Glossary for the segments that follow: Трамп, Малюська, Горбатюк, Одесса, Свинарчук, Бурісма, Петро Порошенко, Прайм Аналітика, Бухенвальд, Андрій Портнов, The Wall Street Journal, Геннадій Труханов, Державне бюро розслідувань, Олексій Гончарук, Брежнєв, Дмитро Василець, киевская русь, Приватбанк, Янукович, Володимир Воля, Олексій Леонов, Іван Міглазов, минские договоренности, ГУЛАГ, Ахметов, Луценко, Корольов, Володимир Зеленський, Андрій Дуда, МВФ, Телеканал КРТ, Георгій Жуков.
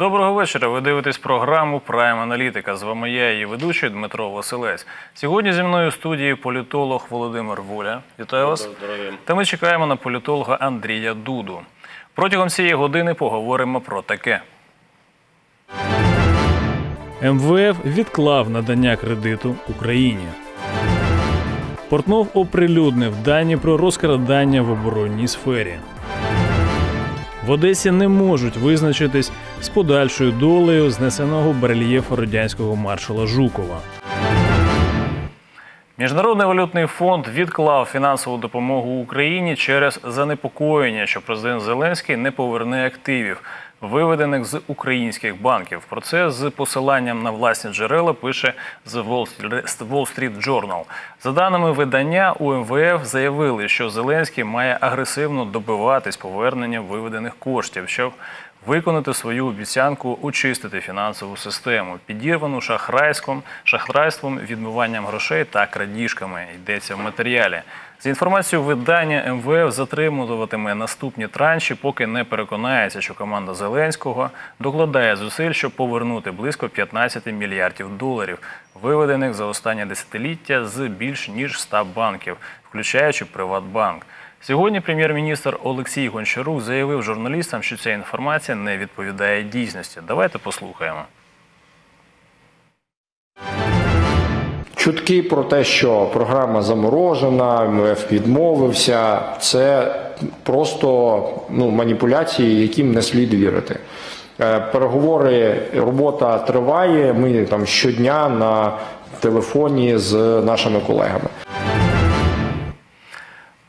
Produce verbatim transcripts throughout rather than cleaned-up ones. Доброго вечора. Ви дивитесь програму «Прайм Аналітика». З вами я, її ведучий Дмитро Василець. Сьогодні зі мною в студії політолог Володимир Воля. Вітаю вас. Здоров'я. Та ми чекаємо на політолога Андрія Дуду. Протягом цієї години поговоримо про таке. МВФ відклав надання кредиту Україні. Портнов оприлюднив дані про розкрадання в оборонній сфері. В Одесі не можуть визначитись з подальшою долею знесеного барельєфу радянського маршала Жукова. Міжнародний валютний фонд відклав фінансову допомогу Україні через занепокоєння, що президент Зеленський не поверне активів, виведених з українських банків. Про це з посиланням на власні джерела пише The Wall Street Journal. За даними видання, у МВФ заявили, що Зеленський має агресивно добиватись повернення виведених коштів, щоб виконати свою обіцянку очистити фінансову систему, підірвану шахрайством, шахрайством, відмиванням грошей та крадіжками, йдеться в матеріалі. За інформацією видання, МВФ затримуватиме наступні транші, поки не переконається, що команда Зеленського докладає зусиль, щоб повернути близько п'ятнадцять мільярдів доларів, виведених за останнє десятиліття з більш ніж ста банків, включаючи Приватбанк. Сьогодні прем'єр-міністр Олексій Гончарук заявив журналістам, що ця інформація не відповідає дійсності. Давайте послухаємо. Чутки про те, що програма заморожена, МВФ відмовився, це просто ну, маніпуляції, яким не слід вірити. Переговори, робота триває, ми там щодня на телефоні з нашими колегами.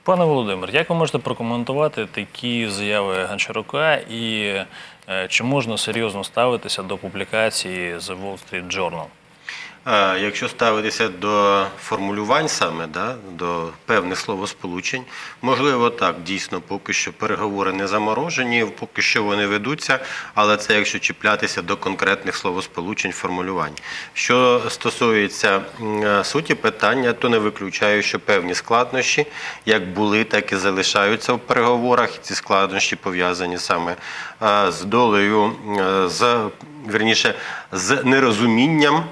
Пане Володимир, як ви можете прокоментувати такі заяви Гончарука і чи можна серйозно ставитися до публікації The Wall Street Journal? Якщо ставитися до формулювань саме, да, до певних словосполучень, можливо так, дійсно, поки що переговори не заморожені, поки що вони ведуться, але це якщо чіплятися до конкретних словосполучень, формулювань. Що стосується суті питання, то не виключаю, що певні складнощі, як були, так і залишаються в переговорах, і ці складнощі пов'язані саме з долею, з, вірніше, з нерозумінням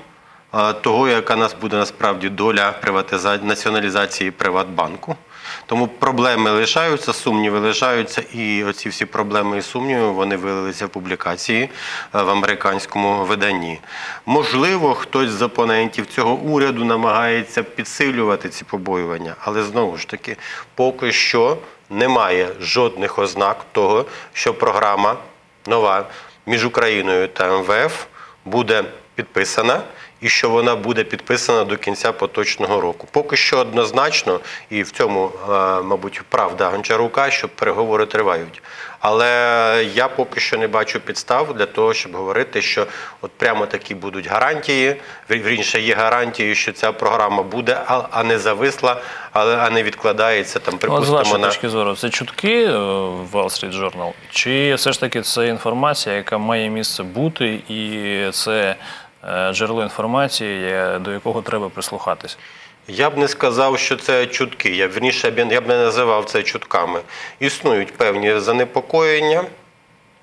того, яка нас буде насправді доля приватизації, націоналізації Приватбанку. Тому проблеми лишаються, сумніви лишаються, і оці всі проблеми і сумніви, вони вилилися в публікації в американському виданні. Можливо, хтось з опонентів цього уряду намагається підсилювати ці побоювання, але знову ж таки, поки що немає жодних ознак того, що програма нова між Україною та МВФ буде підписана, і що вона буде підписана до кінця поточного року. Поки що однозначно, і в цьому, мабуть, правда Гончарука, що переговори тривають. Але я поки що не бачу підстав для того, щоб говорити, що от прямо такі будуть гарантії, вірніше є гарантії, що ця програма буде, а не зависла, а не відкладається, там, припустимо, на... З вашої точки зору, це чутки в Wall Street Journal? Чи все ж таки це інформація, яка має місце бути, і це... джерело інформації, до якого треба прислухатись? Я б не сказав, що це чутки. Я, вірніше, я б не називав це чутками. Існують певні занепокоєння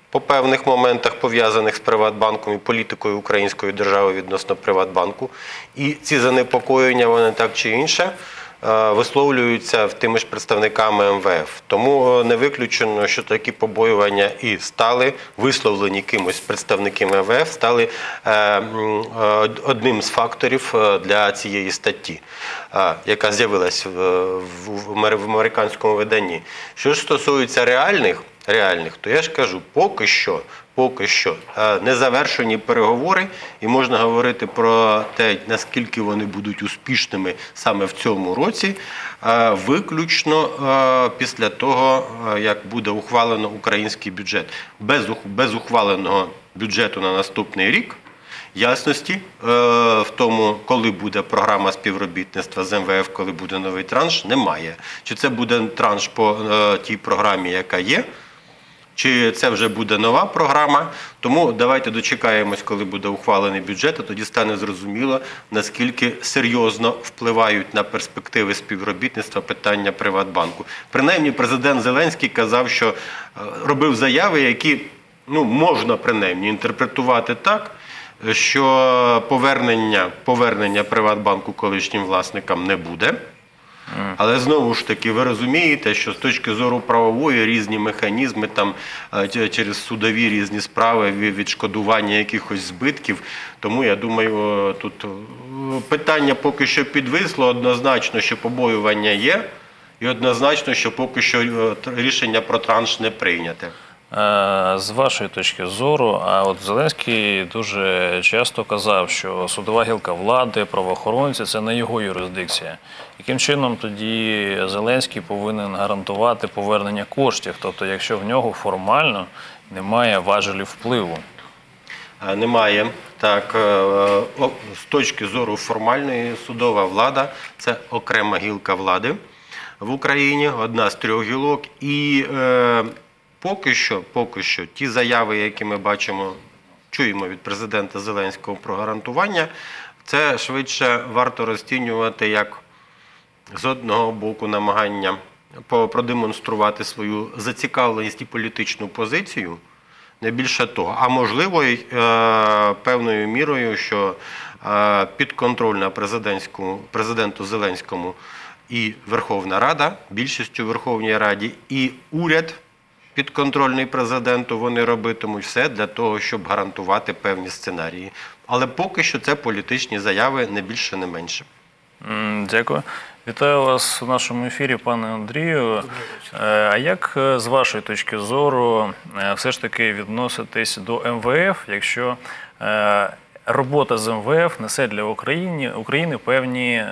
по певних моментах, пов'язаних з Приватбанком і політикою української держави відносно Приватбанку. І ці занепокоєння, вони так чи інше, висловлюються в тими ж представниками МВФ. Тому не виключено, що такі побоювання і стали, висловлені кимось представниками МВФ, стали одним з факторів для цієї статті, яка з'явилась в американському виданні. Що ж стосується реальних, реальних, то я ж кажу, поки що, поки що не завершені переговори, і можна говорити про те, наскільки вони будуть успішними саме в цьому році, виключно після того, як буде ухвалено український бюджет. Без, без ухваленого бюджету на наступний рік, ясності в тому, коли буде програма співробітництва з МВФ, коли буде новий транш, немає. Чи це буде транш по тій програмі, яка є, чи це вже буде нова програма. Тому давайте дочекаємось, коли буде ухвалений бюджет, а тоді стане зрозуміло, наскільки серйозно впливають на перспективи співробітництва питання Приватбанку. Принаймні, президент Зеленський казав, що робив заяви, які ну, можна принаймні інтерпретувати так, що повернення, повернення Приватбанку колишнім власникам не буде. Але знову ж таки, ви розумієте, що з точки зору правової різні механізми, там, через судові різні справи, відшкодування якихось збитків. Тому, я думаю, тут питання поки що підвисло, однозначно, що побоювання є, і однозначно, що поки що рішення про транш не прийняте. З вашої точки зору, а от Зеленський дуже часто казав, що судова гілка влади, правоохоронці – це не його юрисдикція. Яким чином тоді Зеленський повинен гарантувати повернення коштів? Тобто, якщо в нього формально немає важелі впливу? Немає. Так, з точки зору формальної, судова влада – це окрема гілка влади в Україні, одна з трьох гілок. І... Поки що, поки що ті заяви, які ми бачимо, чуємо від президента Зеленського про гарантування, це швидше варто розцінювати як з одного боку намагання продемонструвати свою зацікавленість і політичну позицію, не більше того, а можливо й певною мірою, що підконтрольна президенту Зеленському і Верховна Рада, більшістю в Верховній Раді, і уряд підконтрольний президенту, вони робитимуть все для того, щоб гарантувати певні сценарії. Але поки що це політичні заяви, не більше, не менше. Дякую. Вітаю вас в нашому ефірі, пане Андрію. А як з вашої точки зору все ж таки відноситись до МВФ, якщо робота з МВФ несе для України, України певні...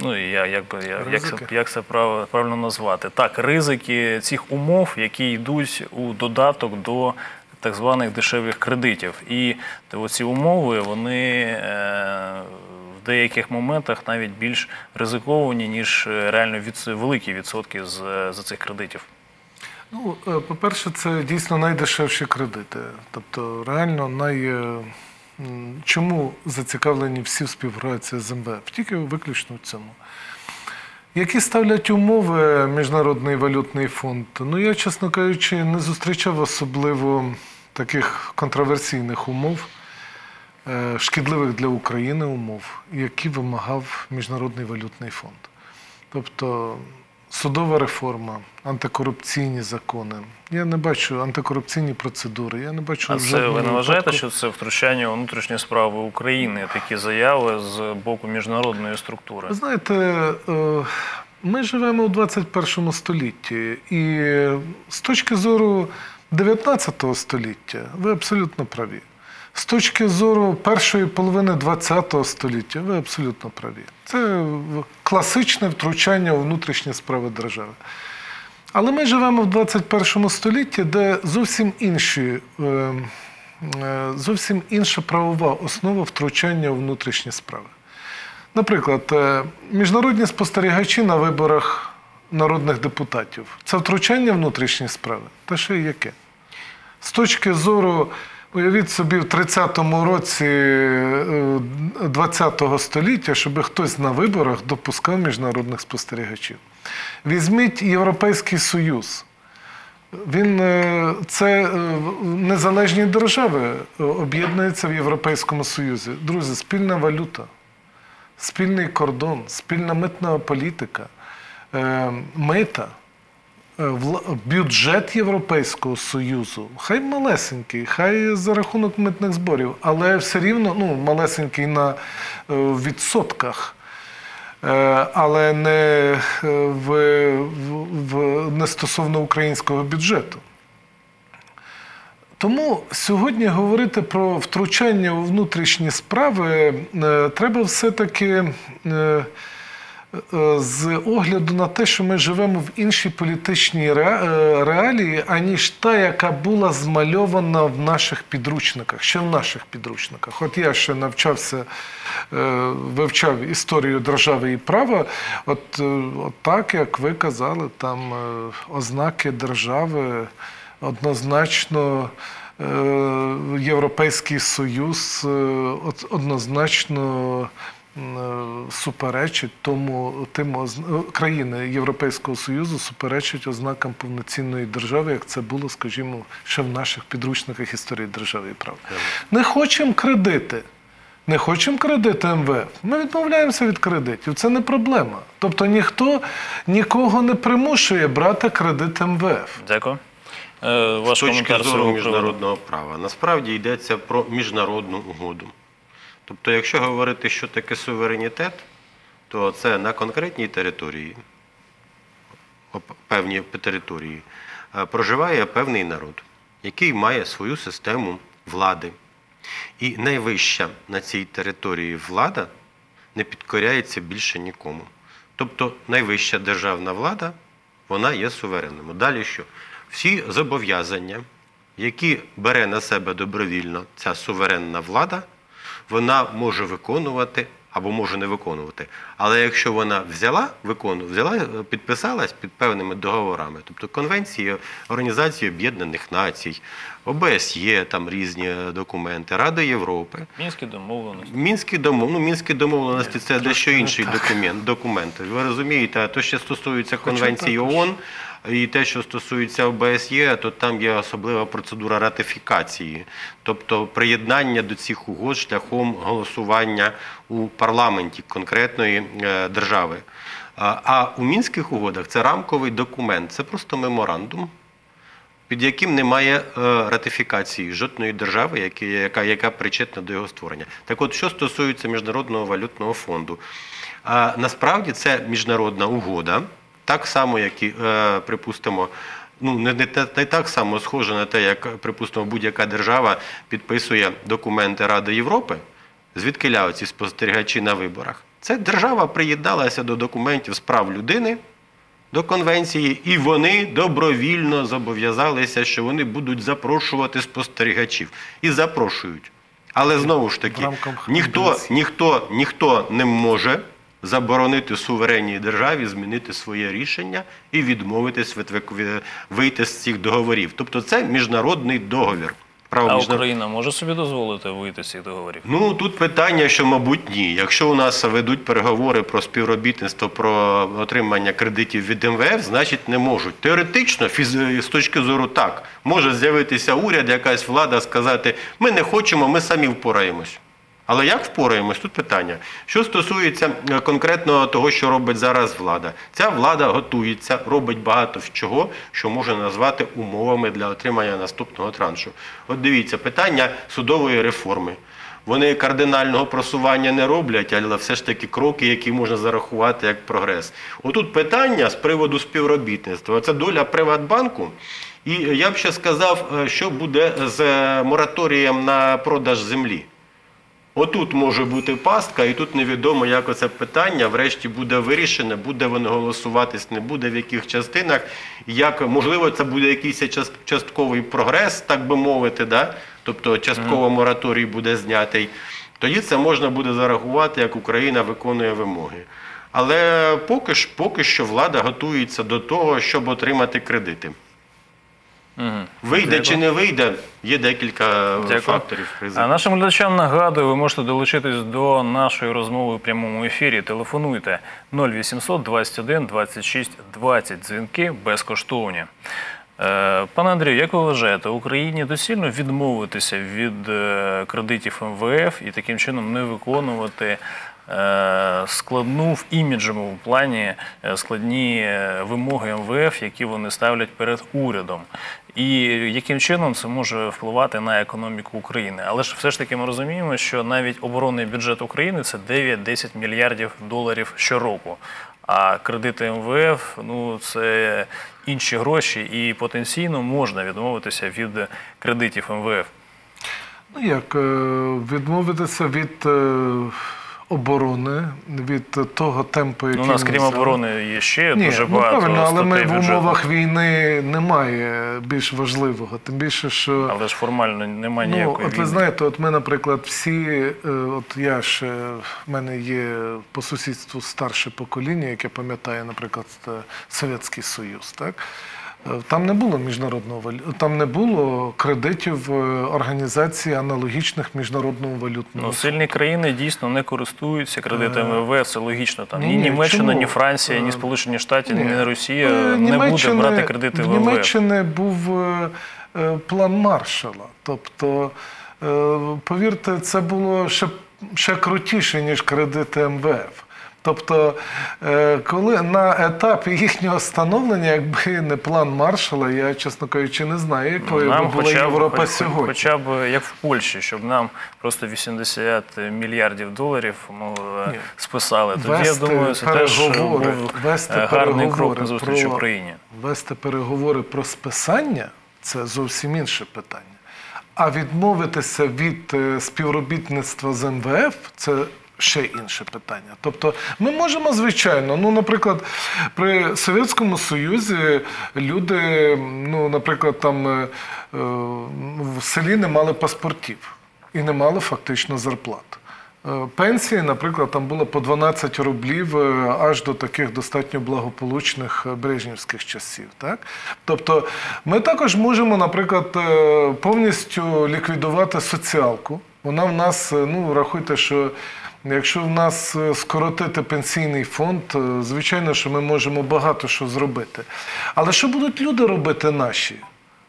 Ну, я, як, як, це, як це правильно назвати? Так, ризики цих умов, які йдуть у додаток до так званих дешевих кредитів. І ці умови, вони е, в деяких моментах навіть більш ризиковані, ніж реально від, великі відсотки з, за цих кредитів. Ну, по-перше, це дійсно найдешевші кредити. Тобто, реально най... Чому зацікавлені всі співпраці з МВФ? Тільки виключно в цьому. Які ставлять умови Міжнародний валютний фонд? Ну, я, чесно кажучи, не зустрічав особливо таких контроверсійних умов, шкідливих для України умов, які вимагав Міжнародний валютний фонд. Тобто, судова реформа, антикорупційні закони. Я не бачу антикорупційні процедури. Я не бачу. А це ви не вважаєте, що це втручання у внутрішні справи України, такі заяви з боку міжнародної структури? Знаєте, ми живемо у двадцять першому столітті, і з точки зору дев'ятнадцятого століття ви абсолютно праві. З точки зору першої половини двадцятого століття, ви абсолютно праві. Це класичне втручання у внутрішні справи держави. Але ми живемо в двадцять першому столітті, де зовсім інші, зовсім інша правова основа втручання у внутрішні справи. Наприклад, міжнародні спостерігачі на виборах народних депутатів. Це втручання в внутрішні справи? Та ще й яке? З точки зору... Уявіть собі, в тридцятому році двадцятого століття, щоб хтось на виборах допускав міжнародних спостерігачів. Візьміть Європейський Союз. Він, це незалежні держави об'єднуються в Європейському Союзі. Друзі, спільна валюта, спільний кордон, спільна митна політика, мита. Бюджет Європейського Союзу, хай малесенький, хай за рахунок митних зборів, але все рівно, ну, малесенький на відсотках, але не, в, в, не стосовно українського бюджету. Тому сьогодні говорити про втручання у внутрішні справи треба все-таки... з огляду на те, що ми живемо в іншій політичній реалії, аніж та, яка була змальована в наших підручниках, ще в наших підручниках. От я ще навчався, вивчав історію держави і права, от, от так, як ви казали, там ознаки держави однозначно... Європейський Союз однозначно суперечить тому, тим, країни Європейського Союзу суперечать ознакам повноцінної держави, як це було, скажімо, ще в наших підручниках історії держави і права. Не хочемо кредити. Не хочемо кредити МВФ. Ми відмовляємося від кредитів. Це не проблема. Тобто ніхто нікого не примушує брати кредит МВФ. Дякую. З точки зору міжнародного права. Насправді йдеться про міжнародну угоду. Тобто, якщо говорити, що таке суверенітет, то це на конкретній території, певній території, проживає певний народ, який має свою систему влади. І найвища на цій території влада не підкоряється більше нікому. Тобто, найвища державна влада, вона є суверенною. Далі що? Всі зобов'язання, які бере на себе добровільно ця суверенна влада, вона може виконувати або може не виконувати. Але якщо вона взяла, підписалась під певними договорами, тобто конвенції Організації Об'єднаних Націй, ОБСЄ, там різні документи, Ради Європи. Мінські домовленості. Мінські домовленості – це дещо інший документ. Ви розумієте, то, що стосується конвенції ООН, і те, що стосується ОБСЄ, то там є особлива процедура ратифікації, тобто приєднання до цих угод шляхом голосування у парламенті конкретної держави. А у Мінських угодах це рамковий документ, це просто меморандум, під яким немає ратифікації жодної держави, яка причетна до його створення. Так от, що стосується Міжнародного валютного фонду, насправді це міжнародна угода. Так само, як і, припустимо, не так само схоже на те, як, припустимо, будь-яка держава підписує документи Ради Європи, звідкиля оці спостерігачі на виборах. Це держава приєдналася до документів з прав людини, до конвенції, і вони добровільно зобов'язалися, що вони будуть запрошувати спостерігачів. І запрошують. Але, знову ж таки, ніхто не може заборонити суверенній державі, змінити своє рішення і відмовитись, вийти з цих договорів. Тобто це міжнародний договір. А Україна може собі дозволити вийти з цих договорів? Ну, тут питання, що, мабуть, ні. Якщо у нас ведуть переговори про співробітництво, про отримання кредитів від МВФ, значить не можуть. Теоретично, з точки зору так, може з'явитися уряд, якась влада, сказати, ми не хочемо, ми самі впораємось. Але як впораємось? Тут питання. Що стосується конкретно того, що робить зараз влада. Ця влада готується, робить багато чого, що можна назвати умовами для отримання наступного траншу. От дивіться, питання судової реформи. Вони кардинального просування не роблять, але все ж таки кроки, які можна зарахувати як прогрес. Отут питання з приводу співробітництва. Це доля Приватбанку. І я б ще сказав, що буде з мораторієм на продаж землі. Отут може бути пастка, і тут невідомо, як оце питання врешті буде вирішено, буде воно голосуватись, не буде, в яких частинах. Можливо, це буде якийсь частковий прогрес, так би мовити, тобто частково мораторій буде знятий. Тоді це можна буде зарахувати, як Україна виконує вимоги. Але поки що влада готується до того, щоб отримати кредити. Вийде чи не вийде, є декілька факторів. Нашим глядачам нагадую, ви можете долучитись до нашої розмови у прямому ефірі. Телефонуйте нуль вісімсот двадцять один двадцять шість двадцять. Дзвінки безкоштовні. Пане Андрію, як ви вважаєте, Україні доцільно відмовитися від кредитів МВФ і таким чином не виконувати складну в іміджевому плані складні вимоги МВФ, які вони ставлять перед урядом? І яким чином це може впливати на економіку України? Але ж все ж таки ми розуміємо, що навіть оборонний бюджет України – це дев'ять-десять мільярдів доларів щороку. А кредити МВФ – це інші гроші і потенційно можна відмовитися від кредитів МВФ. Ну як, відмовитися від оборони, від того темпу, який... У нас, крім оборони, є ще дуже багато статей бюджету. Але ми в умовах війни немає більш важливого. Тим більше, що... Але ж формально немає ніякої війни. От ви знаєте, от ми, наприклад, всі... От я ще... В мене є по сусідству старше покоління, яке пам'ятає, наприклад, Совєтський Союз, так? Там не було міжнародного валютного, там не було кредитів організації аналогічних міжнародного валютного. Ну, сильні країни дійсно не користуються кредитами МВФ, це логічно. Там ні, ні Німеччина, чому? Ні Франція, ні Сполучені Штати, ні, ні Росія е, не буде брати кредити в МВФ. В Німеччині був е, план Маршалла. Тобто, е, повірте, це було ще, ще крутіше, ніж кредити МВФ. Тобто, коли на етапі їхнього становлення, якби не план Маршалла, я, чесно кажучи, не знаю, якою би була Європа сьогодні. Хоча б, як в Польщі, щоб нам просто вісімдесят мільярдів доларів списали. Тоді, я думаю, це теж був гарний крок на зустріч Україні. Вести переговори про списання – це зовсім інше питання. А відмовитися від співробітництва з МВФ – це ще інше питання. Тобто, ми можемо, звичайно, ну, наприклад, при Совєтському Союзі люди, ну, наприклад, там в селі не мали паспортів і не мали фактично зарплат. Пенсії, наприклад, там було по дванадцять рублів аж до таких достатньо благополучних брежнівських часів. Так? Тобто, ми також можемо, наприклад, повністю ліквідувати соціалку. Вона в нас, ну, рахуйте, що якщо в нас скоротити пенсійний фонд, звичайно, що ми можемо багато що зробити. Але що будуть люди робити наші?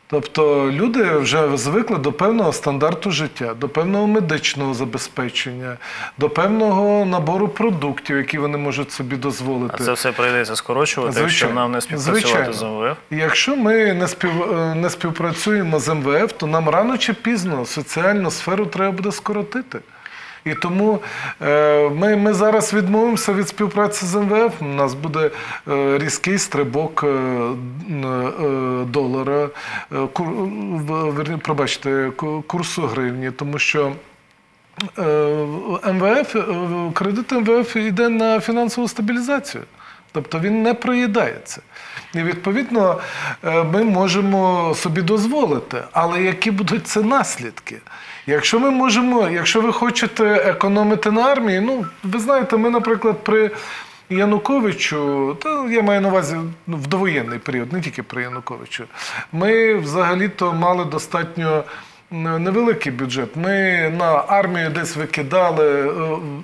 Тобто люди вже звикли до певного стандарту життя, до певного медичного забезпечення, до певного набору продуктів, які вони можуть собі дозволити. А це все прийдеться скорочувати, звичайно, якщо нам не співпрацювати звичайно. з МВФ? Якщо ми не, спів... не співпрацюємо з МВФ, то нам рано чи пізно соціальну сферу треба буде скоротити. І тому ми, ми зараз відмовимося від співпраці з МВФ, у нас буде різкий стрибок долара, кур, пробачте, курсу гривні, тому що МВФ, кредит МВФ йде на фінансову стабілізацію. Тобто він не проїдається. І, відповідно, ми можемо собі дозволити. Але які будуть це наслідки? Якщо ми можемо, якщо ви хочете економити на армії, ну, ви знаєте, ми, наприклад, при Януковичу, то я маю на увазі ну, в довоєнний період, не тільки при Януковичу, ми взагалі-то мали достатньо невеликий бюджет. Ми на армію десь викидали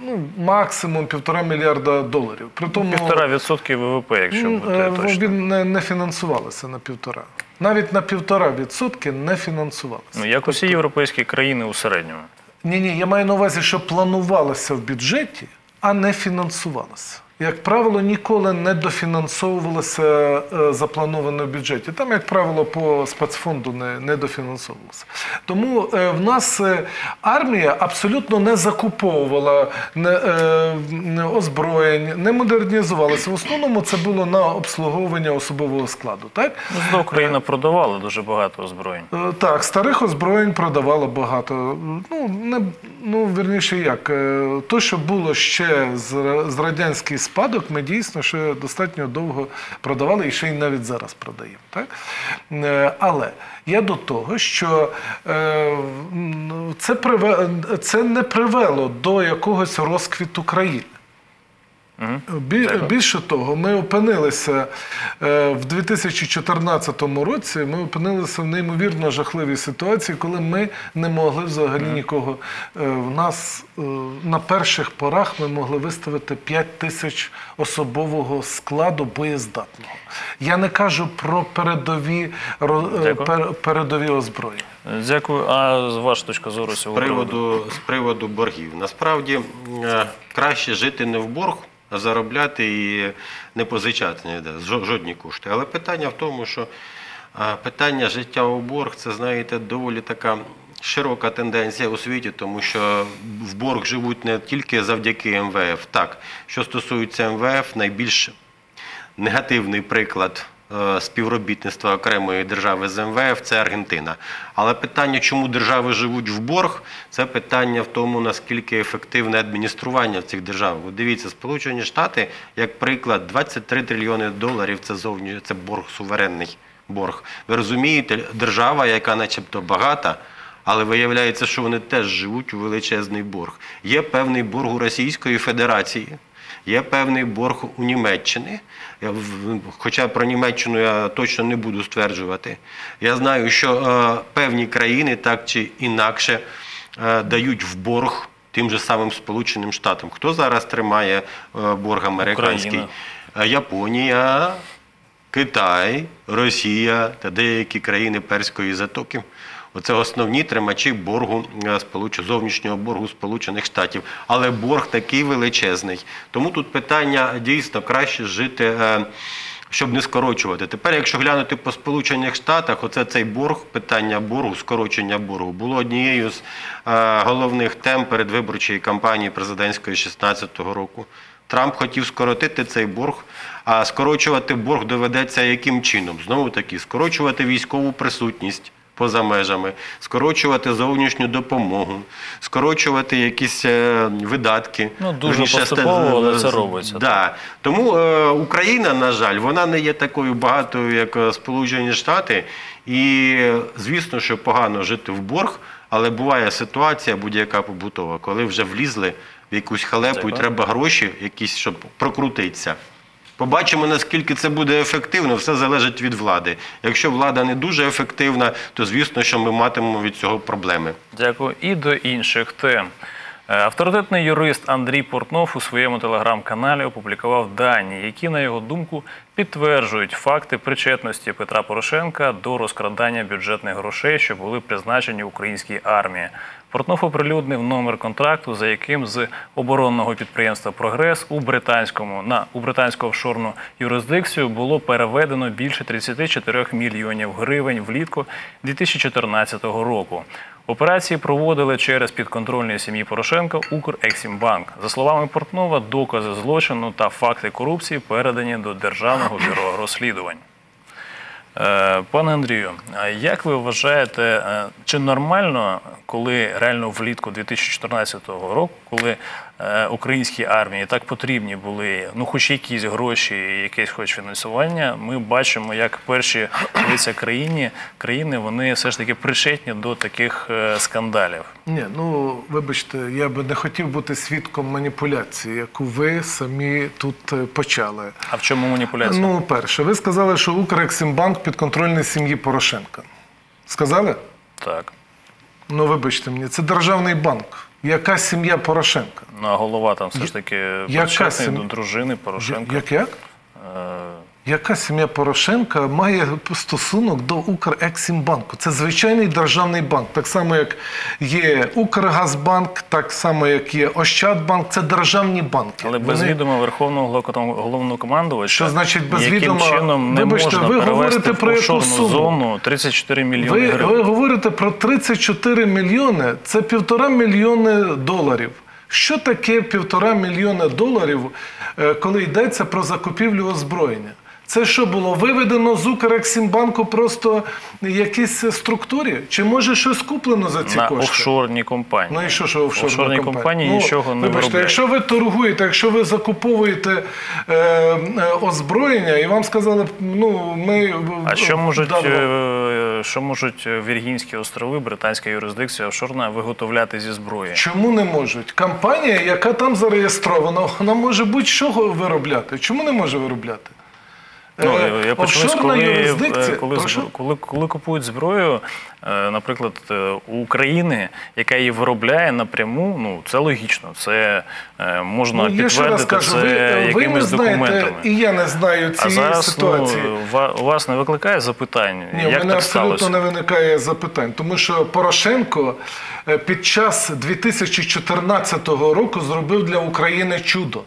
ну, максимум півтора мільярда доларів. Півтора відсотки ВВП, якщо бути точно. Він не, не фінансувалося на півтора. Навіть на півтора відсотки не фінансувалося. Ну, як усі європейські країни у середньому. Ні-ні, я маю на увазі, що планувалося в бюджеті, а не фінансувалося. Як правило, ніколи не дофінансовувалося заплановане в бюджеті. Там, як правило, по спецфонду не, не дофінансовувалося. Тому е, в нас е, армія абсолютно не закуповувала не, е, не озброєнь, не модернізувалася. В основному це було на обслуговування особового складу. Так? Знову країна продавала дуже багато озброєнь. Е, е, так, старих озброєнь продавала багато. Ну, не, ну вірніше як, е, то, що було ще з, з радянської спадок, ми дійсно ще достатньо довго продавали і ще й навіть зараз продаємо. Так? Але я до того, що це, приве... це не привело до якогось розквіту країни. Угу. Біль... Більше того, ми опинилися в дві тисячі чотирнадцятому році, ми опинилися в неймовірно жахливій ситуації, коли ми не могли взагалі нікого. В нас на перших порах ми могли виставити п'ять тисяч особового складу боєздатного. Я не кажу про передові, пер... передові озброєння. Дякую. А з вашої точки зору сьогодні? З приводу, з приводу боргів. Насправді, краще жити не в борг, а заробляти і не позичати ніде, жодні кошти. Але питання в тому, що питання життя у борг – це, знаєте, доволі така широка тенденція у світі, тому що в борг живуть не тільки завдяки МВФ. Так, що стосується МВФ, найбільш негативний приклад – співробітництва окремої держави з МВФ – це Аргентина. Але питання, чому держави живуть в борг, це питання в тому, наскільки ефективне адміністрування в цих державах. Дивіться, Сполучені Штати, як приклад, двадцять три трильйони доларів – це зовні, це борг, суверенний борг. Ви розумієте, держава, яка начебто багата, але виявляється, що вони теж живуть у величезний борг. Є певний борг у Російської Федерації, Є певний борг у Німеччини, хоча про Німеччину я точно не буду стверджувати. Я знаю, що певні країни так чи інакше дають в борг тим же самим Сполученим Штатам. Хто зараз тримає борг американський? Україна. Японія, Китай, Росія та деякі країни Перської затоки. Оце основні тримачі боргу, зовнішнього боргу Сполучених Штатів. Але борг такий величезний. Тому тут питання дійсно краще жити, щоб не скорочувати. Тепер, якщо глянути по Сполучених Штатах, оце цей борг, питання боргу, скорочення боргу, було однією з головних тем передвиборчої кампанії президентської шістнадцятого року. Трамп хотів скоротити цей борг, а скорочувати борг доведеться яким чином? Знову таки, скорочувати військову присутність поза межами, скорочувати зовнішню допомогу, скорочувати якісь видатки. Ну, дуже поступово, але це робиться. Да. Тому е, Україна, на жаль, вона не є такою багатою, як Сполучені Штати. І, звісно, що погано жити в борг, але буває ситуація будь-яка побутова, коли вже влізли в якусь халепу і треба гроші якісь, щоб прокрутитися. Побачимо, наскільки це буде ефективно, все залежить від влади. Якщо влада не дуже ефективна, то, звісно, що ми матимемо від цього проблеми. Дякую. І до інших тем. Авторитетний юрист Андрій Портнов у своєму телеграм-каналі опублікував дані, які, на його думку, підтверджують факти причетності Петра Порошенка до розкрадання бюджетних грошей, що були призначені українській армії. Портнов оприлюднив номер контракту, за яким з оборонного підприємства «Прогрес» у британському, на, у британську офшорну юрисдикцію було переведено більше тридцяти чотирьох мільйонів гривень влітку дві тисячі чотирнадцятого року. Операції проводили через підконтрольні сім'ї Порошенка «Укрексімбанк». За словами Портнова, докази злочину та факти корупції передані до Державного бюро розслідувань. Пане Андрію, як ви вважаєте, чи нормально, коли реально влітку дві тисячі чотирнадцятого року, коли українській армії так потрібні були, ну хоч якісь гроші, якесь хоч фінансування, ми бачимо, як перші країни, країни, вони все ж таки причетні до таких скандалів? Ні, ну вибачте, я би не хотів бути свідком маніпуляції, яку ви самі тут почали. А в чому маніпуляція? Ну, перше, ви сказали, що Укрексімбанк підконтрольний сім'ї Порошенка. Сказали? Так. Ну, вибачте мені, це державний банк. Яка сім'я Порошенка? Ну, а голова там все ж таки причетний до дружини Порошенка. Як, як? Яка сім'я Порошенка має стосунок до Укрексімбанку? Це звичайний державний банк. Так само, як є Укргазбанк, так само, як є Ощадбанк. Це державні банки. Але без Вони... відома Верховного Головнокомандувача, що значить без яким відома... чином не Вибачте, можна перевести в офшорну зону тридцять чотири мільйони ви, гривень? Ви говорите про тридцять чотири мільйони. Це півтора мільйони доларів. Що таке півтора мільйона доларів, коли йдеться про закупівлю озброєння? Це що було виведено з Укрексімбанку просто якісь структурі? Чи може щось куплено за ці на кошти? На офшорні компанії. Ну і що ж офшорні, офшорні компанії? компанії ну, нічого не вибачте, виробляють. Якщо ви торгуєте, якщо ви закуповуєте е, е, озброєння, і вам сказали, ну ми... А що можуть, е, що можуть Віргінські острови, британська юрисдикція офшорна, виготовляти зі зброї? Чому не можуть? Компанія, яка там зареєстрована, вона може будь-що виробляти. Чому не може виробляти? Ну, я почув, коли, коли, коли, коли купують зброю, наприклад, у України, яка її виробляє напряму, ну, це логічно, це можна ну, підтвердити кажу, це ви, якимись ви знаєте, документами. І я не знаю цієї а зараз, ситуації. Ну, у вас не викликає запитань? Ні, як у мене абсолютно сталося? Не виникає запитань, тому що Порошенко під час дві тисячі чотирнадцятого року зробив для України чудо.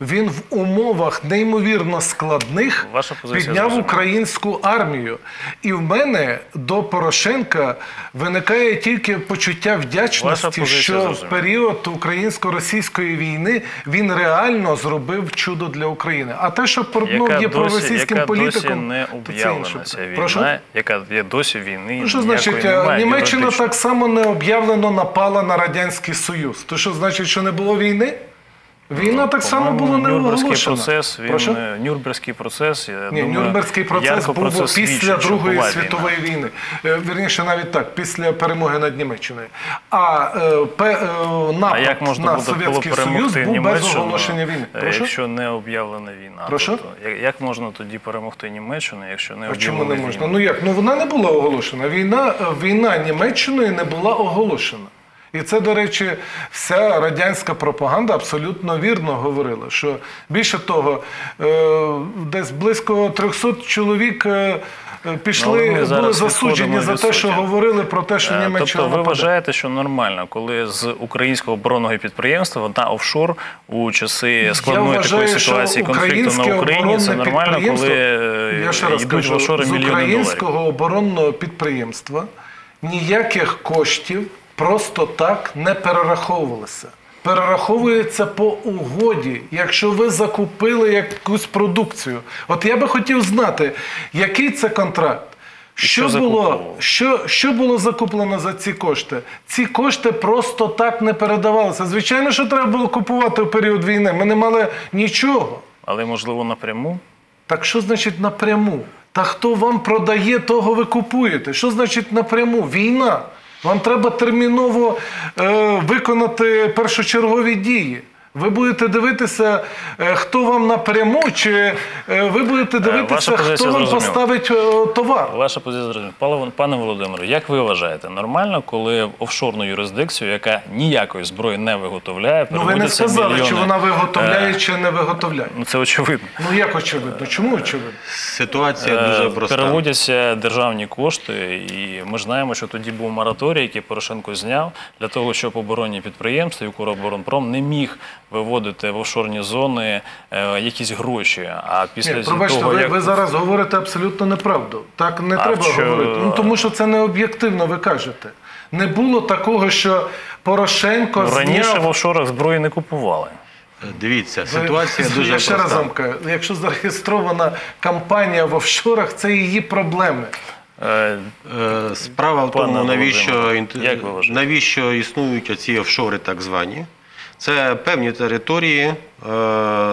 Він в умовах неймовірно складних підняв українську армію. І в мене до Порошенка виникає тільки почуття вдячності, що в період українсько-російської війни він реально зробив чудо для України. А те, що Портнов є проросійським політиком, то це інше. Прошу? Яка є досі війни, ну, що значить, Німеччина так само необ'явлено напала на Радянський Союз. То що значить, що не було війни? Війна так само була не оголошена. Нюрнберзький процес, я думаю, Нюрнберзький процес був після Другої світової війни. Вірніше, навіть так, після перемоги над Німеччиною. А напад на Совєтський Союз був без оголошення війни. Якщо не об'явлена війна. Як можна тоді перемогти Німеччину, якщо не об'явлена війна? Ну як? Ну вона не була оголошена. Війна Німеччиною не була оголошена. І це, до речі, вся радянська пропаганда абсолютно вірно говорила, що більше того, десь близько трьохсот чоловік пішли, були засуджені за те, що говорили про те, що Німеччина нападе. Тобто ви вважаєте, що нормально, коли з українського оборонного підприємства на офшор у часи складної такої ситуації конфлікту на Україні, це нормально, коли йдуть в офшори мільйони доларів? З українського оборонного підприємства ніяких коштів просто так не перераховувалися. Перераховується по угоді, якщо ви закупили якусь продукцію. От я би хотів знати, який це контракт, що було закуплено за ці кошти. Ці кошти просто так не передавалися. Звичайно, що треба було купувати у період війни, ми не мали нічого. Але, можливо, напряму? Так що значить напряму? Та хто вам продає, того ви купуєте. Що значить напряму? Війна. Вам треба терміново виконати першочергові дії. Ви будете дивитися, хто вам напряму, чи ви будете дивитися, хто вам поставить товар. Ваша позиція зрозуміла. Пане Володимире, як ви вважаєте, нормально, коли в офшорну юрисдикцію, яка ніякої зброї не виготовляє, переводяться мільйони? Ну ви не сказали, чи вона виготовляє, чи не виготовляє. Ну це очевидно. Ну як очевидно? Чому очевидно? Ситуація дуже проста. Переводяться державні кошти, і ми ж знаємо, що тоді був мораторій, який Порошенко зняв, для того, щоб оборонні підприємства і Укроборонпром не міг виводити в офшорні зони якісь гроші, а після того... Пробачте, ви зараз говорите абсолютно неправду. Так не треба говорити, тому що це не об'єктивно, ви кажете. Не було такого, що Порошенко зняв... Раніше в офшорах зброї не купували. Дивіться, ситуація дуже проста. Я ще раз вам кажу, якщо зареєстрована компанія в офшорах, це її проблеми. Справа в тому, навіщо існують оці офшори так звані. Це певні території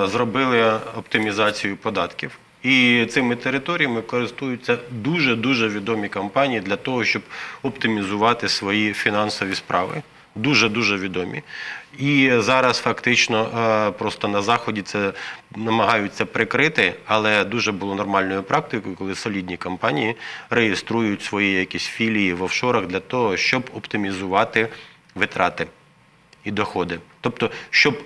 зробили оптимізацію податків. І цими територіями користуються дуже-дуже відомі компанії для того, щоб оптимізувати свої фінансові справи. Дуже-дуже відомі. І зараз фактично просто на Заході це намагаються прикрити, але дуже було нормальною практикою, коли солідні компанії реєструють свої якісь філії в офшорах для того, щоб оптимізувати витрати і доходи. Тобто, щоб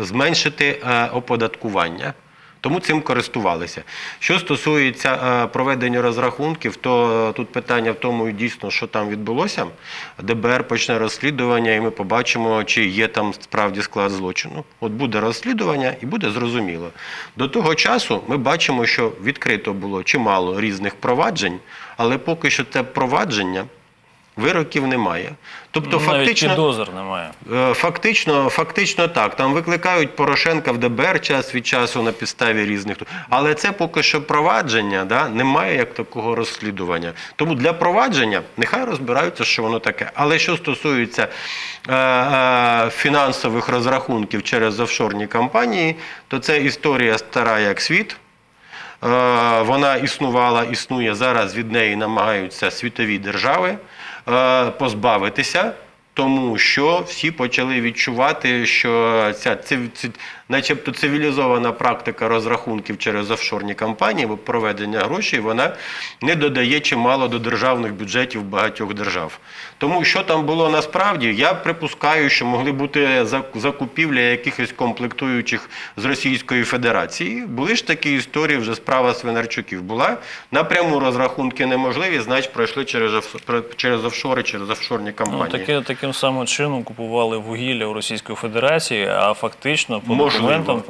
зменшити оподаткування. Тому цим користувалися. Що стосується проведення розрахунків, то тут питання в тому, дійсно, що там відбулося. ДБР почне розслідування, і ми побачимо, чи є там справді склад злочину. От буде розслідування, і буде зрозуміло. До того часу ми бачимо, що відкрито було чимало різних проваджень, але поки що це провадження, вироків немає. Тобто, фактично так, там викликають Порошенка в ДБР час від часу на підставі різних. Але це поки що провадження, немає як такого розслідування. Тому для провадження нехай розбираються, що воно таке. Але що стосується фінансових розрахунків через офшорні компанії, то це історія стара як світ. Вона існувала, існує, зараз від неї намагаються світові держави позбавитися, тому що всі почали відчувати, що ця начебто цивілізована практика розрахунків через офшорні компанії, проведення грошей, вона не додає чимало до державних бюджетів багатьох держав. Тому що там було насправді, я припускаю, що могли бути закупівлі якихось комплектуючих з Російської Федерації. Були ж такі історії, вже справа Свинарчуків була. Напряму розрахунки неможливі, значить пройшли через офшори, через офшорні компанії. Таким самим чином купували вугілля у Російської Федерації, а фактично по документам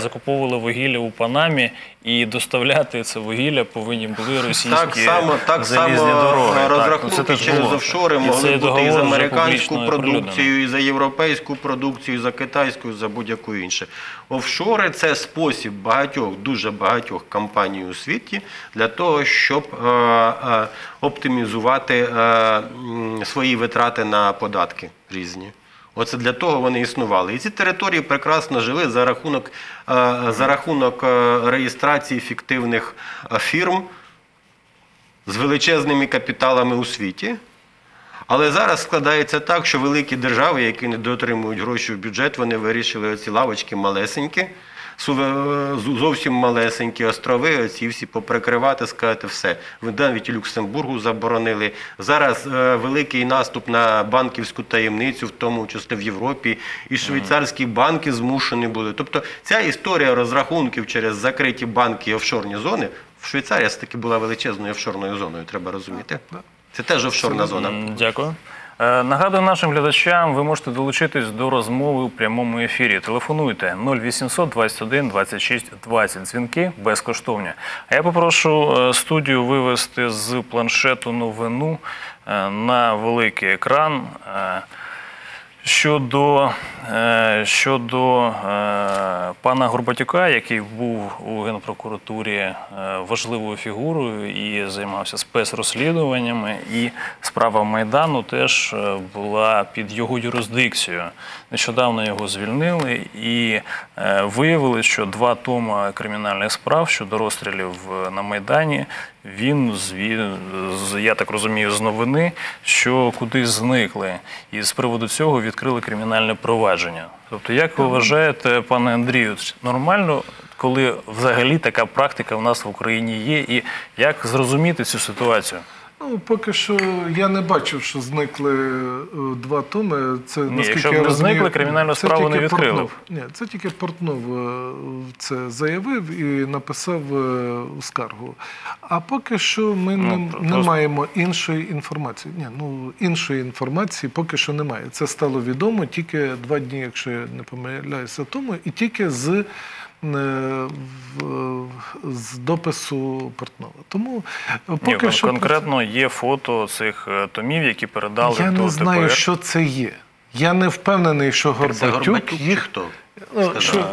закуповували вугілля у Панамі, і доставляти це вугілля повинні були російські залізні дороги. Розрахунки через офшори могли бути і за американську продукцію, і за європейську продукцію, і за китайську, і за будь-яку іншу. Офшори – це спосіб багатьох, дуже багатьох компаній у світі для того, щоб оптимізувати свої витрати на податки різні. Оце для того вони існували. І ці території прекрасно жили за рахунок, за рахунок реєстрації фіктивних фірм з величезними капіталами у світі. Але зараз складається так, що великі держави, які не дотримують гроші в бюджет, вони вирішили оці лавочки малесенькі, зовсім малесенькі острови, оці всі поприкривати, сказати все. Навіть Люксембургу заборонили. Зараз великий наступ на банківську таємницю, в тому числі в Європі, і швейцарські банки змушені були. Тобто ця історія розрахунків через закриті банки і офшорні зони, в Швейцарії таки була величезною офшорною зоною, треба розуміти. Це теж офшорна зона. Дякую. Нагадую нашим глядачам, ви можете долучитись до розмови у прямому ефірі. Телефонуйте нуль вісімсот двадцять один двадцять шість двадцять. Дзвінки безкоштовні. А я попрошу студію вивести з планшету новину на великий екран щодо, щодо пана Горбатюка, який був у Генпрокуратурі важливою фігурою і займався спецрозслідуваннями, і справа Майдану теж була під його юрисдикцією. Нещодавно його звільнили і виявили, що два томи кримінальних справ щодо розстрілів на Майдані він, я так розумію, з новини, що кудись зникли. І з приводу цього відкрили кримінальне провадження. Тобто, як ви вважаєте, пане Андрію, нормально, коли взагалі така практика в нас в Україні є? І як зрозуміти цю ситуацію? Ну, поки що я не бачив, що зникли два томи. Це, ні, якщо б не зникли, кримінальну справу не відкрили. Ні, це тільки Портнов це заявив і написав скаргу. А поки що ми ну, не, просто... не маємо іншої інформації. Ні, ну, іншої інформації поки що немає. Це стало відомо тільки два дні, якщо я не помиляюся, тому, і тільки з... з допису Портнова. Тому поки Ні, що... Конкретно є фото цих томів, які передали до ТПР. Я не знаю, ТПР. Що це є. Я не впевнений, що Горбатюк... Горбатюк їх... хто? Що...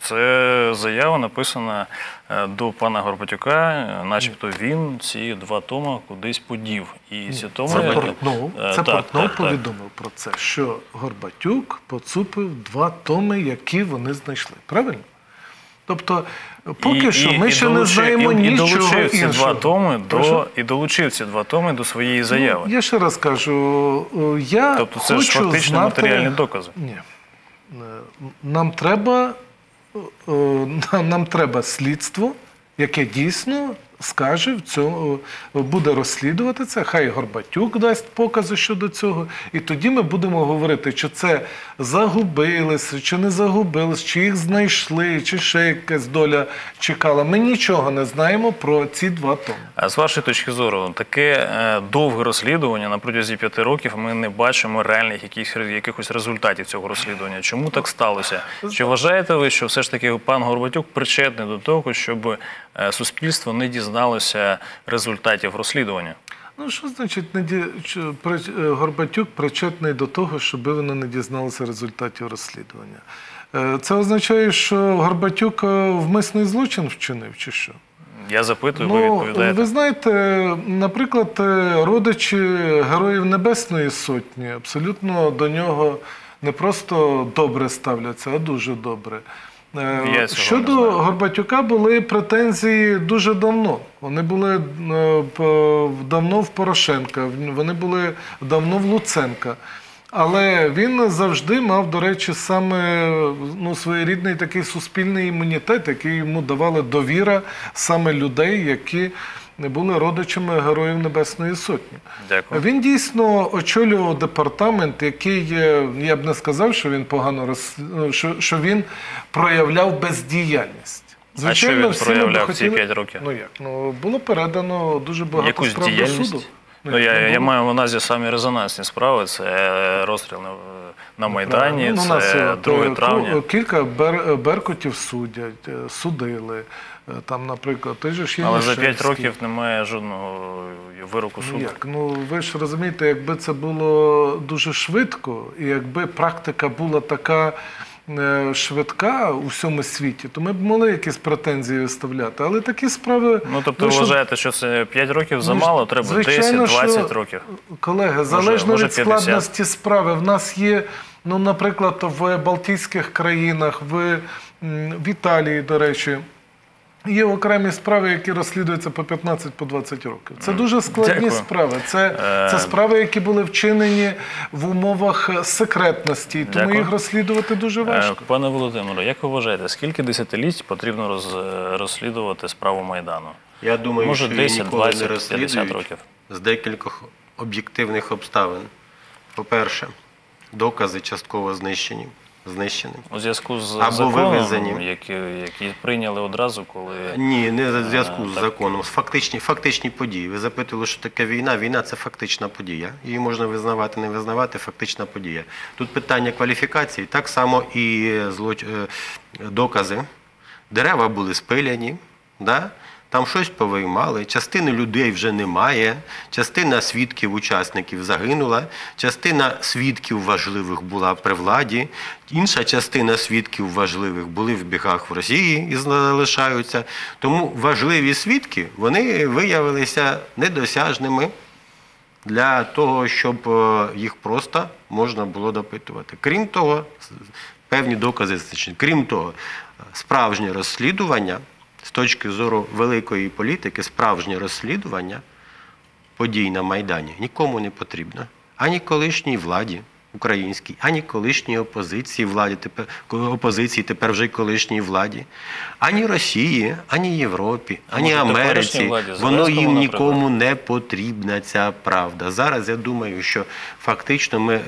Це заява написана до пана Горбатюка, начебто він ці два томи кудись подів. І ці томи... Це Портнов, це так, Портнов так, повідомив так. про це, що Горбатюк поцупив два томи, які вони знайшли. Правильно? Тобто, поки і, що ми і, ще і долучив, не знаємо і, нічого і долучив ці іншого. Два томи до, і долучив ці два томи до своєї заяви. Ну, я ще раз кажу, я тобто, хочу знати... Тобто це ж фактично матеріальні докази? Ні. Нам треба... Нам треба слідство, яке дійсно скаже, в цьому, буде розслідувати це, хай Горбатюк дасть покази щодо цього, і тоді ми будемо говорити, чи це загубилося, чи не загубилося, чи їх знайшли, чи ще якась доля чекала. Ми нічого не знаємо про ці два томи. А з вашої точки зору, таке довге розслідування на протязі п'яти років, ми не бачимо реальних якихось результатів цього розслідування. Чому так сталося? Чи вважаєте ви, що все ж таки пан Горбатюк причетний до того, щоб суспільство не дізналося дізналося результатів розслідування? Ну, що значить не ді... Горбатюк причетний до того, щоб вони не дізналися результатів розслідування? Це означає, що Горбатюк вмисний злочин вчинив, чи що? Я запитую, ну, ви відповідаєте. Ви знаєте, наприклад, родичі Героїв Небесної Сотні абсолютно до нього не просто добре ставляться, а дуже добре. Щодо Горбатюка були претензії дуже давно. Вони були давно в Порошенка, вони були давно в Луценка. Але він завжди мав, до речі, саме ну, своєрідний такий суспільний імунітет, який йому давала довіра саме людей, які не були родичами Героїв Небесної Сотні. Дякую. Він дійсно очолював департамент, який, я б не сказав, що він погано роз... що, що він проявляв бездіяльність. Звичайно, а що він всі проявляв хотіли... ці п'ять років? Ну як? Ну, було передано дуже багато якусь справ до суду. Ну, я, я маю в увазі самі резонансні справи, це розстріл на Майдані, ну, ну, це друге травня. Кілька бер... беркутів судять, судили. Там, наприклад, той же ж є. Але за п'ять років немає жодного вироку суду. Як? Ну, ви ж розумієте, якби це було дуже швидко, і якби практика була така швидка у всьому світі, то ми б могли якісь претензії виставляти. Але такі справи... Ну, тобто ви вважаєте, що це п'ять років замало, треба десять-двадцять років? Колеги, залежно від складності справи, в нас є, ну, наприклад, в Балтійських країнах, в Італії, до речі, є окремі справи, які розслідуються по п'ятнадцять-двадцять років. Це дуже складні справи. Це справи, які були вчинені в умовах секретності, тому їх розслідувати дуже важко. Пане Володимире, як ви вважаєте, скільки десятиліть потрібно розслідувати справу Майдану? Я думаю, що її ніколи не розслідують з декількох об'єктивних обставин. По-перше, докази частково знищені. У зв'язку з законом, який прийняли одразу, коли... Ні, не у зв'язку з законом, з фактичні події. Ви запитували, що таке війна. Війна – це фактична подія. Її можна визнавати, не визнавати – фактична подія. Тут питання кваліфікації, так само і докази. Дерева були спиляні, так? Там щось повиймали, частини людей вже немає, частина свідків-учасників загинула, частина свідків важливих була при владі, інша частина свідків важливих були в бігах в Росії і залишаються. Тому важливі свідки, вони виявилися недосяжними для того, щоб їх просто можна було допитувати. Крім того, певні докази, крім того, справжнє розслідування – з точки зору великої політики, справжнє розслідування подій на Майдані нікому не потрібно. Ані колишній владі українській, ані колишній опозиції, опозиції тепер вже й колишній владі, ані Росії, ані Європі, ані Америці. Воно їм нікому не потрібна ця правда. Зараз я думаю, що фактично ми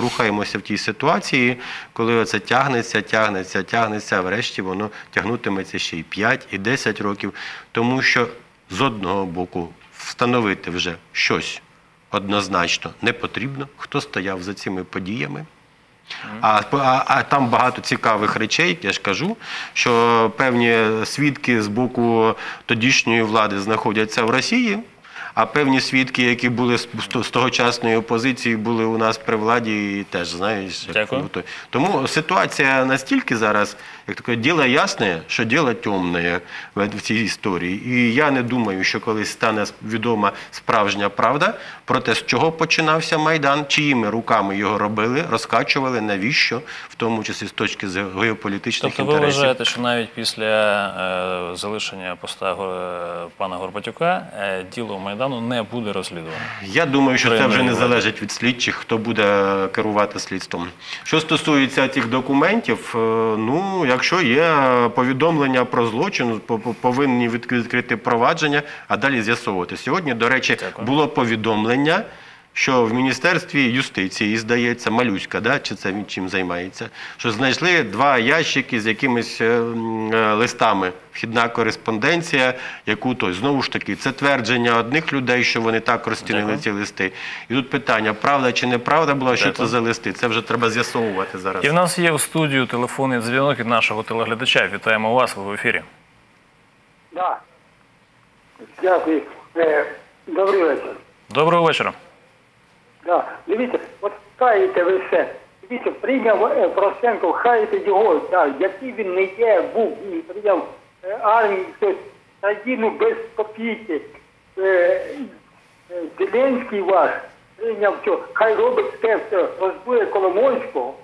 рухаємося в тій ситуації, коли це тягнеться, тягнеться, тягнеться, а врешті воно тягнутиметься ще й п'ять, і десять років. Тому що з одного боку встановити вже щось однозначно не потрібно, хто стояв за цими подіями. А там багато цікавих речей, я ж кажу, що певні свідки з боку тодішньої влади знаходяться в Росії, а певні свідки, які були з тогочасної опозиції, були у нас при владі і теж, знаєш. Тому ситуація настільки зараз, як таке, діло ясне, що діло темне в цій історії. І я не думаю, що колись стане відома справжня правда про те, з чого починався Майдан, чиїми руками його робили, розкачували, навіщо, в тому числі з точки геополітичних інтересів. Тобто ви вважаєте, що навіть після залишення поста пана Горбатюка діло Майдану не буде розслідувано? Я думаю, що це вже не залежить від слідчих, хто буде керувати слідством. Що стосується цих документів, ну, якщо є повідомлення про злочин, повинні відкрити провадження, а далі з'ясовувати. Сьогодні, до речі, було повідомлення, що в Міністерстві юстиції, здається, Малюська, чи це він чим займається, що знайшли два ящики з якимись листами, вхідна кореспонденція, яку той, знову ж таки, це твердження одних людей, що вони так розцінили ці листи. І тут питання, правда чи неправда була, що це за листи, це вже треба з'ясовувати зараз. І в нас є в студію телефонний дзвінок від нашого телеглядача. Вітаємо вас, ви в ефірі. Так, дякую. Добрий вечір. Доброго вечора. Дивіться, от хаєте ви все. Дивіться, прийняв Порошенко, хаєте його, який він не є, був, він прийняв армію, країну без копійки. Зеленський ваш прийняв все, хай робить те все, розбує Коломойського,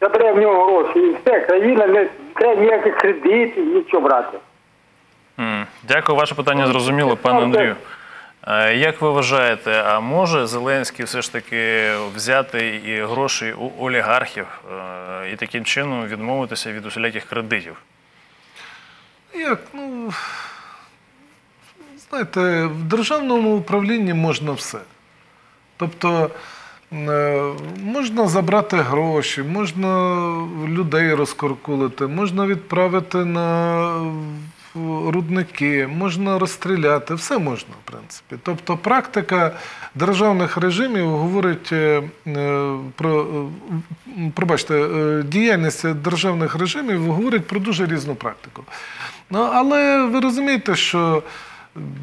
забере в нього гроші і все, країна не треба ніяких кредитів, нічого брати. Дякую, ваше питання зрозуміло, пане Андрію. Як ви вважаєте, а може Зеленський все ж таки взяти і гроші у олігархів і таким чином відмовитися від усіляких кредитів? Як, ну, знаєте, в державному управлінні можна все. Тобто, можна забрати гроші, можна людей розкуркулити, можна відправити на... рудники, можна розстріляти, все можна, в принципі. Тобто практика державних режимів говорить про, пробачте, діяльність державних режимів говорить про дуже різну практику. Але ви розумієте, що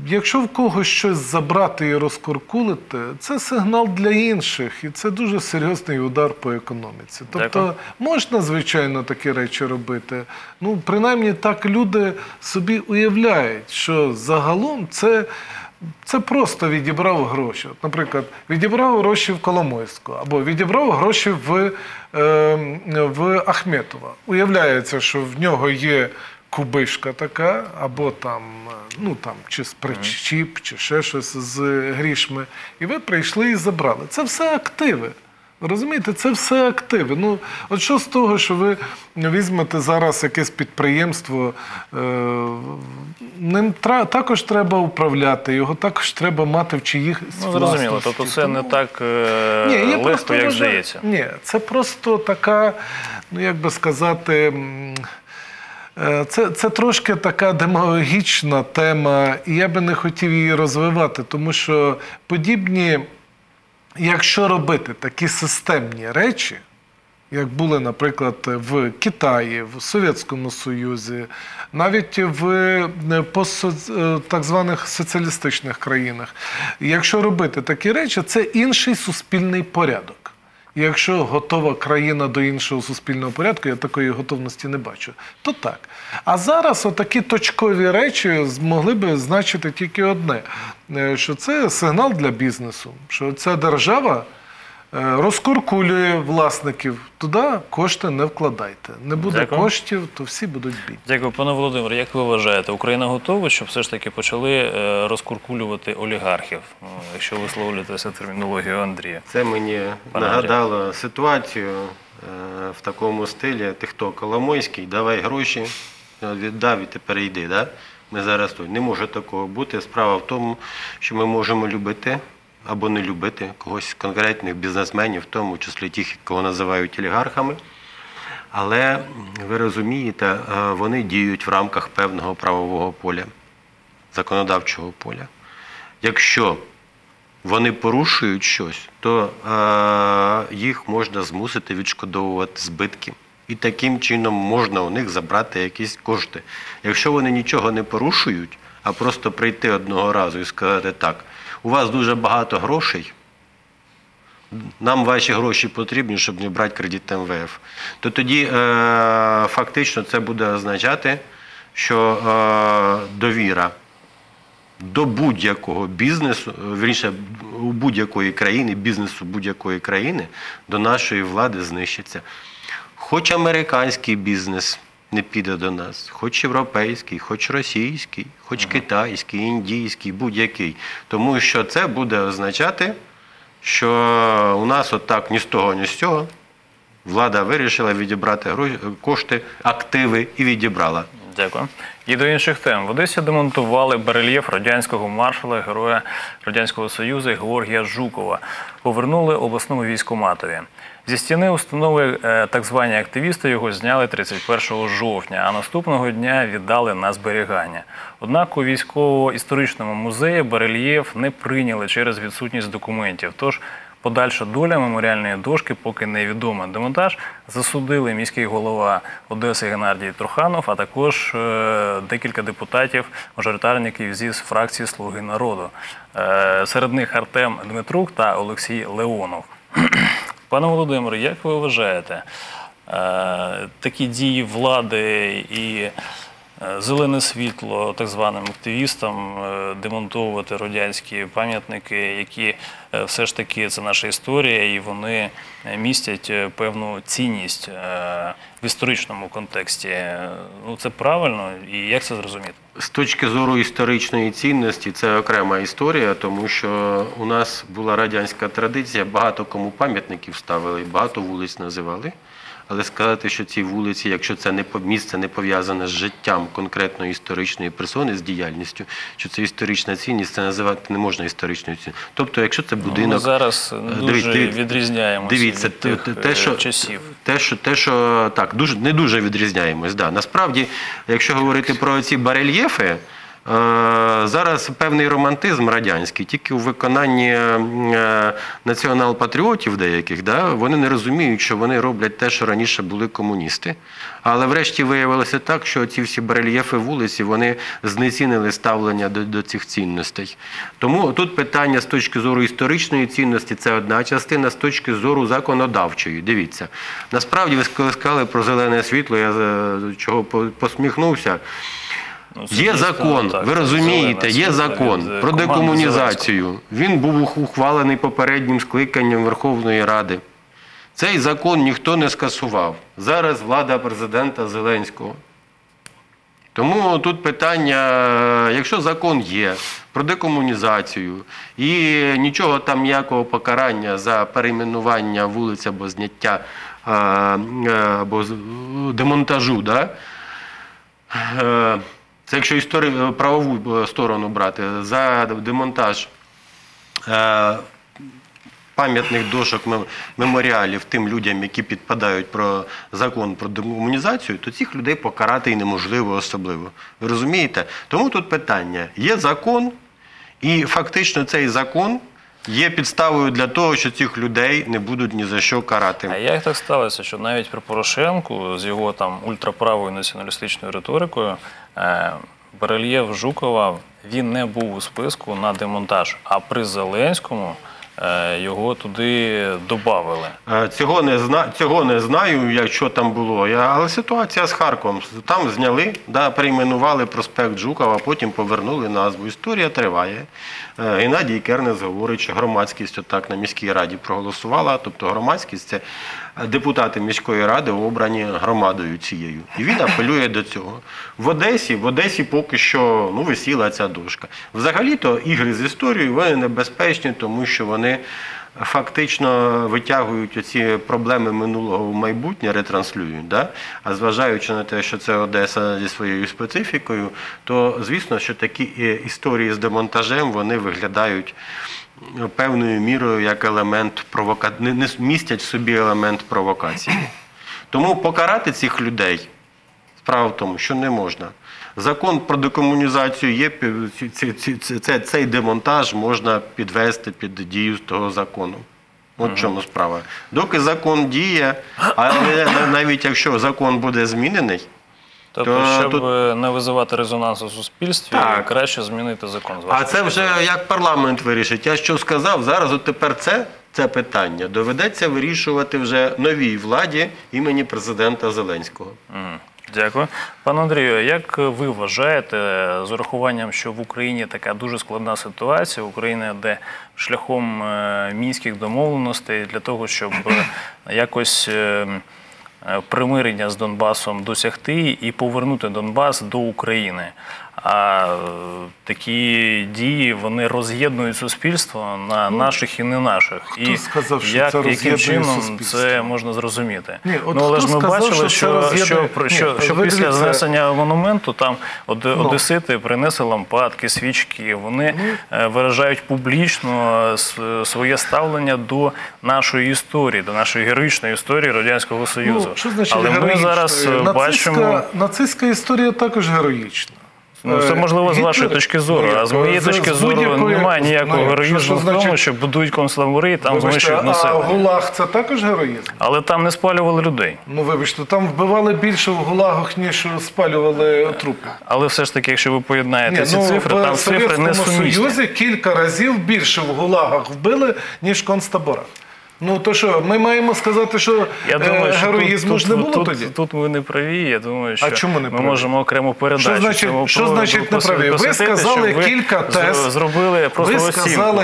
Якщо в когось щось забрати і розкуркулити, це сигнал для інших, і це дуже серйозний удар по економіці. Тобто можна, звичайно, такі речі робити, ну, принаймні так люди собі уявляють, що загалом це... Це просто відібрав гроші. Наприклад, відібрав гроші в Коломойського або відібрав гроші в, е, в Ахметова. Уявляється, що в нього є кубишка така, або там, ну, там, чи з причіп, чи ще щось з грішми. І ви прийшли і забрали. Це все активи. Розумієте, це все активи. Ну, от що з того, що ви візьмете зараз якесь підприємство, е, ним тра, також треба управляти, його також треба мати в чиїх власності. Ну, зрозуміло, тобто це тому... не так е, ні, легко, як здається. Ні, це просто така, ну, як би сказати, е, це, це трошки така демагогічна тема, і я би не хотів її розвивати, тому що подібні... Якщо робити такі системні речі, як були, наприклад, в Китаї, в Совєтському Союзі, навіть в так званих соціалістичних країнах, якщо робити такі речі, це інший суспільний порядок. Якщо готова країна до іншого суспільного порядку, я такої готовності не бачу, то так. А зараз отакі точкові речі змогли би значити тільки одне, що це сигнал для бізнесу, що ця держава розкуркулює власників. Туди кошти не вкладайте. Не буде Дякую. коштів, то всі будуть бідні. Дякую. Пане Володимире, як ви вважаєте, Україна готова, щоб все ж таки почали розкуркулювати олігархів, якщо висловлюєтеся термінологію Андрія? Це мені Пане нагадало Андрій. ситуацію в такому стилі. Ти хто, Коломойський, давай гроші, віддав і тепер йди. Да? Ми зараз тут. Не може такого бути. Справа в тому, що ми можемо любити або не любити когось з конкретних бізнесменів, в тому числі тих, кого називають олігархами. Але, ви розумієте, вони діють в рамках певного правового поля, законодавчого поля. Якщо вони порушують щось, то їх можна змусити відшкодовувати збитки. І таким чином можна у них забрати якісь кошти. Якщо вони нічого не порушують, а просто прийти одного разу і сказати так, у вас дуже багато грошей, нам ваші гроші потрібні, щоб не брати кредит МВФ. То тоді е, фактично це буде означати, що е, довіра до будь-якого бізнесу, вірніше, у будь-якої країни, бізнесу будь-якої країни, до нашої влади знищиться. Хоч американський бізнес не піде до нас, хоч європейський, хоч російський, хоч ага. китайський, індійський, будь-який. Тому що це буде означати, що у нас отак ні з того, ні з цього влада вирішила відібрати гроші, кошти, активи і відібрала. Дякую. І до інших тем. В Одесі демонтували барельєф радянського маршала, героя Радянського Союзу Георгія Жукова. Повернули обласному військкоматові. Зі стіни установи так звані активісти його зняли тридцять першого жовтня, а наступного дня віддали на зберігання. Однак у військово-історичному музеї барельєф не прийняли через відсутність документів. Тож подальша доля меморіальної дошки поки невідома. Демонтаж засудили міський голова Одеси Геннадій Труханов, а також декілька депутатів, мажоритарників зі фракції «Слуги народу». Серед них Артем Дмитрук та Олексій Леонов. Пане Володимире, як ви вважаєте, такі дії влади і зелене світло так званим активістам демонтовувати радянські пам'ятники, які все ж таки, це наша історія, і вони містять певну цінність в історичному контексті. Ну, це правильно? І як це зрозуміти? З точки зору історичної цінності це окрема історія, тому що у нас була радянська традиція, багато кому пам'ятників ставили, багато вулиць називали. Але сказати, що ці вулиці, якщо це не місце не пов'язане з життям конкретної історичної персони, з діяльністю, що це історична цінність, це називати не можна історичною цінністю. Тобто, якщо це будинок... Ми зараз дуже відрізняємося від тих часів. Те, що... Так, не дуже відрізняємось, так. Насправді, якщо говорити про ці барельєфи, Зараз певний романтизм радянський, тільки у виконанні націонал-патріотів деяких, да, вони не розуміють, що вони роблять те, що раніше були комуністи. Але врешті виявилося так, що ці всі барельєфи вулиці, вони знецінили ставлення до, до цих цінностей. Тому тут питання з точки зору історичної цінності – це одна частина, з точки зору законодавчої. Дивіться. Насправді, ви сказали про зелене світло, я чого посміхнувся. Є закон, ви розумієте, є закон про декомунізацію. Він був ухвалений попереднім скликанням Верховної Ради. Цей закон ніхто не скасував. Зараз влада президента Зеленського. Тому тут питання, якщо закон є про декомунізацію і нічого там, ніякого покарання за перейменування вулиць або зняття, або демонтажу, да? Це якщо історію, правову сторону брати, за демонтаж пам'ятних дошок, меморіалів тим людям, які підпадають про закон про декомунізацію, то цих людей покарати і неможливо особливо. Ви розумієте? Тому тут питання. Є закон, і фактично цей закон є підставою для того, що цих людей не будуть ні за що карати. А як так сталося, що навіть при Порошенку з його там ультраправою націоналістичною риторикою барельєф Жукова, він не був у списку на демонтаж, а при Зеленському його туди додали? Цього не зна... цього не знаю, якщо там було. Я... Але ситуація з Харковом. Там зняли, да, перейменували проспект Жукова, потім повернули назву. Історія триває. Геннадій Кернес говорить, що громадськість отак на міській раді проголосувала. Тобто громадськість – це депутати міської ради, обрані громадою цією. І він апелює до цього. В Одесі, в Одесі поки що, ну, висіла ця дошка. Взагалі-то ігри з історією, вони небезпечні, тому що вони фактично витягують оці проблеми минулого в майбутнє, ретранслюють. Да? А зважаючи на те, що це Одеса зі своєю специфікою, то, звісно, що такі історії з демонтажем, вони виглядають певною мірою як елемент провокації, не містять в собі елемент провокації. Тому покарати цих людей, справа в тому, що не можна. Закон про декомунізацію є, цей демонтаж можна підвести під дію того закону. От в чому справа. Доки закон діє, але навіть якщо закон буде змінений, тобто, щоб тут... не визивати резонансу у суспільстві, так, краще змінити закон. А це вже як парламент вирішить. Я що сказав, зараз от тепер це, це питання доведеться вирішувати вже новій владі імені президента Зеленського. Угу. Дякую. Пане Андрію, як ви вважаєте, з урахуванням, що в Україні така дуже складна ситуація, Україна йде шляхом мінських домовленостей для того, щоб якось примирення з Донбасом досягти і повернути Донбас до України. А такі дії, вони роз'єднують суспільство на наших і не наших. І сказав, що як, це яким чином суспільство? Це можна зрозуміти? Ні, ну, але ж ми сказав, бачили, що, що, що, Ні, що, що після це... знесення монументу там од... одесити принесли лампадки, свічки. Вони ну. виражають публічно своє ставлення до нашої історії, до нашої героїчної історії Радянського Союзу. Ну, значить, але героїчна? Ми зараз нацистська, бачимо... Нацистська історія також героїчна. Ну, це можливо з вашої точки зору, а з моєї точки зору немає ніякого героїзму в тому, що будують концтабори, там знищують населення. А ГУЛАГ – це також героїзм? Але там не спалювали людей. Ну, вибачте, там вбивали більше в ГУЛАГах, ніж спалювали трупи. Але все ж таки, якщо ви поєднаєте ці цифри, там цифри не сумісні. В Радянському Союзі кілька разів більше в ГУЛАГах вбили, ніж в концтаборах. Ну, то що, ми маємо сказати, що героїзму ж не було тоді? Тут ми не праві, я думаю, що ми можемо окремо передачу. Що значить не праві? Ви сказали кілька тез,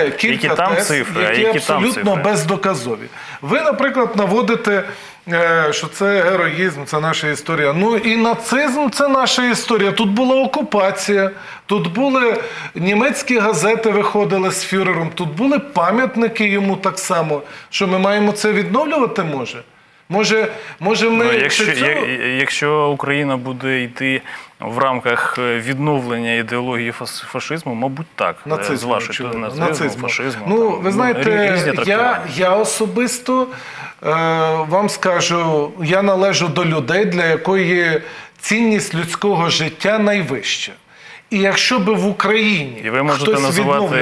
які там цифри, які абсолютно бездоказові. Ви, наприклад, наводите, що це героїзм, це наша історія. Ну і нацизм – це наша історія. Тут була окупація, тут були німецькі газети виходили з фюрером, тут були пам'ятники йому так само. Що ми маємо це відновлювати, може? Може, може ми... Ну, якщо, цього... я, якщо Україна буде йти в рамках відновлення ідеології фашизму, мабуть, так. Нацизму, нацизму, фашизму. Ну, там, ви знаєте, ну, я, я особисто е, вам скажу, я належу до людей, для якої цінність людського життя найвища. І якщо б в Україні хтось відновлював,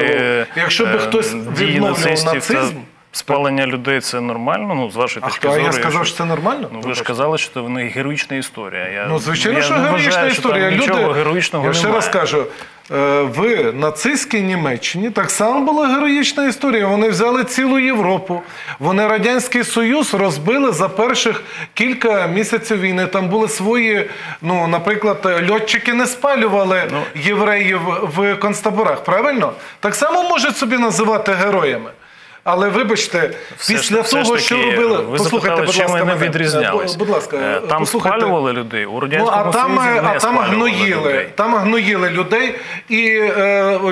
якщо б хтось відновлював нацизм, спалення людей – це нормально, ну, з вашої точки зору. А я сказав, що це нормально? Ну, ви ж казали, що в них героїчна історія. Ну, звичайно, що героїчна історія. Я не вважаю, що там нічого героїчного немає. Я ще раз кажу, в нацистській Німеччині так само була героїчна історія. Вони взяли цілу Європу. Вони Радянський Союз розбили за перших кілька місяців війни. Там були свої, ну, наприклад, льотчики не спалювали євреїв в концтаборах, правильно? Так само можуть собі називати героями. Але, вибачте, після того, що робили... Ви запитали, чим вони відрізнялись. Там спалювали людей, у Радянському Союзі не спалювали людей. Там гноїли людей, і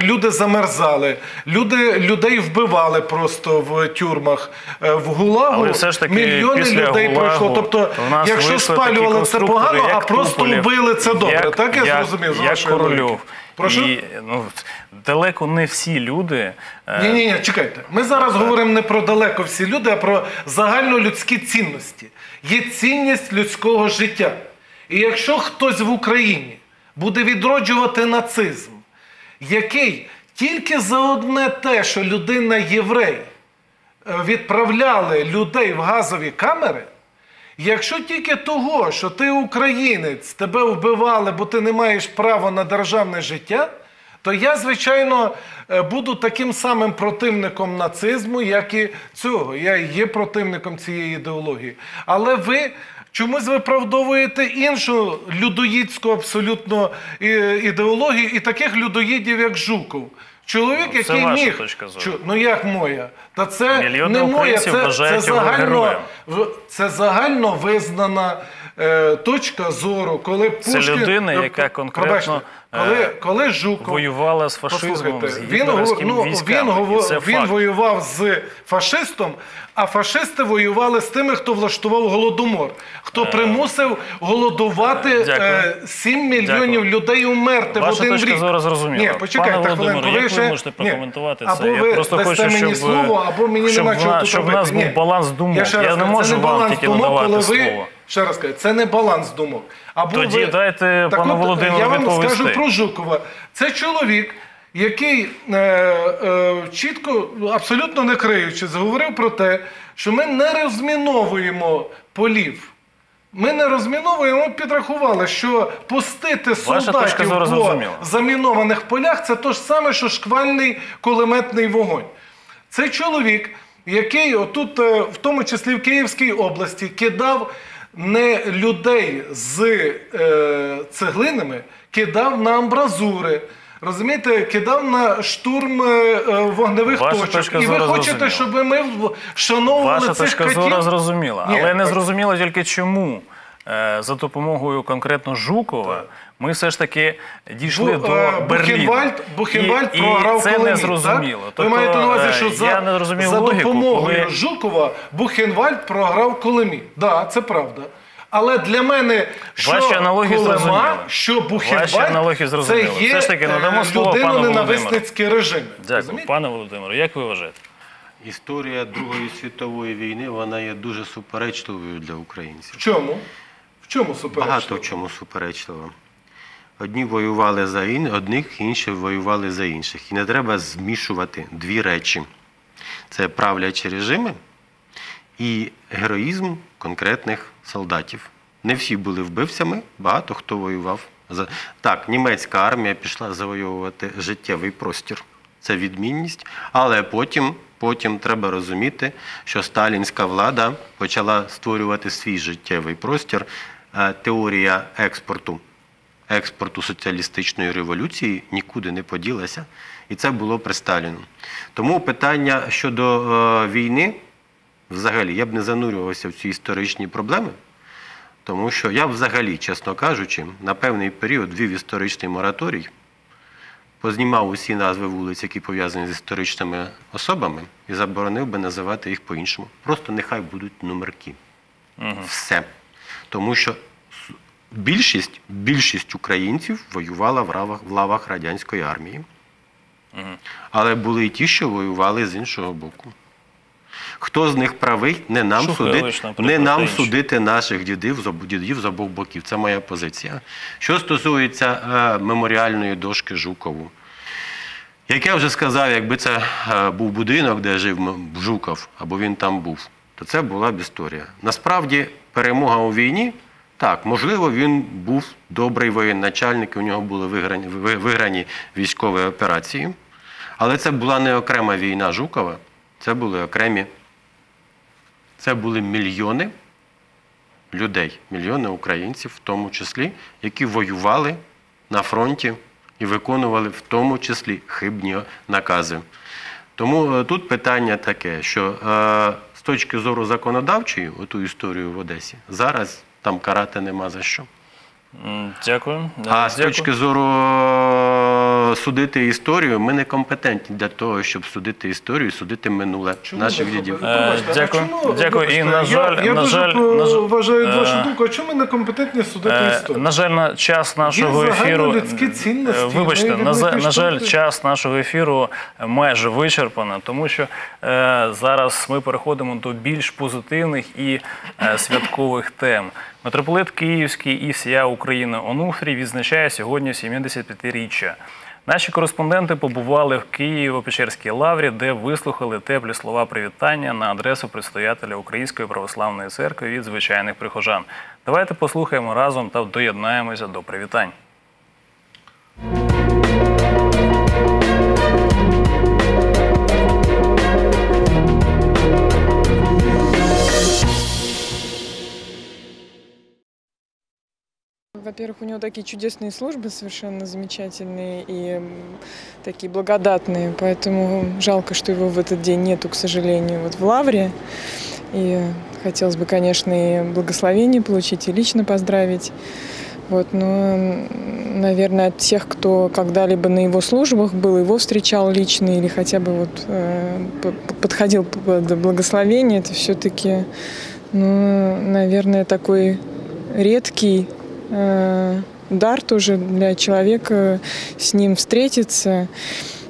люди замерзали. Людей вбивали просто в тюрмах. В ГУЛАГу мільйони людей пройшло. Тобто, якщо спалювали, це погано, а просто вбили, це добре. Так я зрозумів? Як Корольов. І далеко не всі люди... Ні-ні, чекайте. Ми зараз говоримо не про далеко всі люди, а про загальнолюдські цінності. Є цінність людського життя. І якщо хтось в Україні буде відроджувати нацизм, який тільки за одне те, що людина-єврей, відправляли людей в газові камери, якщо тільки того, що ти українець, тебе вбивали, бо ти не маєш права на державне життя, то я, звичайно, буду таким самим противником нацизму, як і цього. Я і є противником цієї ідеології. Але ви чомусь виправдовуєте іншу людоїдську абсолютно ідеологію і таких людоїдів, як Жуков. Чоловік, який міг... Ну як моя? Та це не моя, це загально визнана точка зору, коли Пушкін... Це людина, яка конкретно воювала з фашизмом, з гітлерівськими військами. Він воював з фашистом, а фашисти воювали з тими, хто влаштував Голодомор, хто примусив голодувати сім мільйонів людей умерти в один рік. Ваша точка зору зрозуміла. Пане Володимире, як ви можете прокоментувати це? Я просто хочу, щоб в нас був баланс думок. Я не можу вам тільки надавати слово. Ще раз кажу, це не баланс думок. Тоді дайте пану Володимиру відповісти. Я вам скажу про Жукова. Це чоловік, який чітко, абсолютно не криючи, заговорив про те, що ми не розміновуємо полів. Ми не розміновуємо, ми підрахували, що пустити солдатів по замінованих полях – це те ж саме, що шквальний кулеметний вогонь. Це чоловік, який отут, в тому числі в Київській області, кидав... не людей з цеглинами кидав на амбразури, розумієте, кидав на штурм вогневих точок. І ви хочете, щоб ми вшановували цих катів? Ваша точка зору зрозуміла, але не зрозуміло тільки чому за допомогою конкретно Жукова ми все ж таки дійшли до Берліна. Бухенвальд програв Коломій. Ви маєте на увазі, що за допомогою Жукова Бухенвальд програв Коломій. Так, це правда. Але для мене, що Колома, що Бухенвальд, це є людиноненависницький режим. Дякую. Пане Володимире, як ви вважаєте? Історія Другої світової війни, вона є дуже суперечливою для українців. В чому? В чому суперечливо? Багато в чому суперечливо. Одні воювали за одних, інші воювали за інших. І не треба змішувати дві речі. Це правлячі режими і героїзм конкретних солдатів. Не всі були вбивцями, багато хто воював. Так, німецька армія пішла завоювати життєвий простір. Це відмінність, але потім... Потім треба розуміти, що сталінська влада почала створювати свій життєвий простір. Теорія експорту, експорту соціалістичної революції нікуди не поділася. І це було при Сталіну. Тому питання щодо війни, взагалі, я б не занурювався в ці історичні проблеми, тому що я взагалі, чесно кажучи, на певний період вів історичний мораторій, познімав усі назви вулиць, які пов'язані з історичними особами, і заборонив би називати їх по-іншому. Просто нехай будуть номерки. Все. Тому що більшість українців воювала в лавах радянської армії. Але були і ті, що воювали з іншого боку. Хто з них правий, не нам, судить, не нам судити наших дідів, дідів з обох боків. Це моя позиція. Що стосується е, меморіальної дошки Жукову. Як я вже сказав, якби це е, був будинок, де жив Жуков, або він там був, то це була б історія. Насправді, перемога у війні, так, можливо, він був добрий воєначальник, у нього були виграні, виграні військові операції, але це була не окрема війна Жукова, це були окремі, це були мільйони людей, мільйони українців в тому числі, які воювали на фронті і виконували в тому числі хибні накази. Тому тут питання таке, що е, з точки зору законодавчої, оту історію в Одесі, зараз там карати нема за що. Дякую. А Дякую. З точки зору судити історію, ми не компетентні для того, щоб судити історію, судити минуле чому наших дідів. Е, Дякую. Чому? Дякую. І, на жаль, я, я на жаль, на жаль, вважаю е... вашу думку, а чому ми не компетентні судити е... історію? На жаль, на час нашого є ефіру, вибачте, на, на жаль, час нашого ефіру майже вичерпано, тому що е, зараз ми переходимо до більш позитивних і е, святкових тем. Митрополит Київський і всія України Онуфрій відзначає сьогодні сімдесят п'ятиріччя. Наші кореспонденти побували в Києво-Печерській лаврі, де вислухали теплі слова привітання на адресу предстоятеля Української православної церкви від звичайних прихожан. Давайте послухаємо разом та доєднаємося до привітань. Во-первых, у него такие чудесные службы, совершенно замечательные и такие благодатные, поэтому жалко, что его в этот день нету, к сожалению, вот в лавре. И хотелось бы, конечно, и благословение получить, и лично поздравить. Вот, но, наверное, от всех, кто когда-либо на его службах был, его встречал лично или хотя бы вот, э, подходил под благословение, это все-таки, ну, наверное, такой редкий дар тоже для человека с ним встретиться.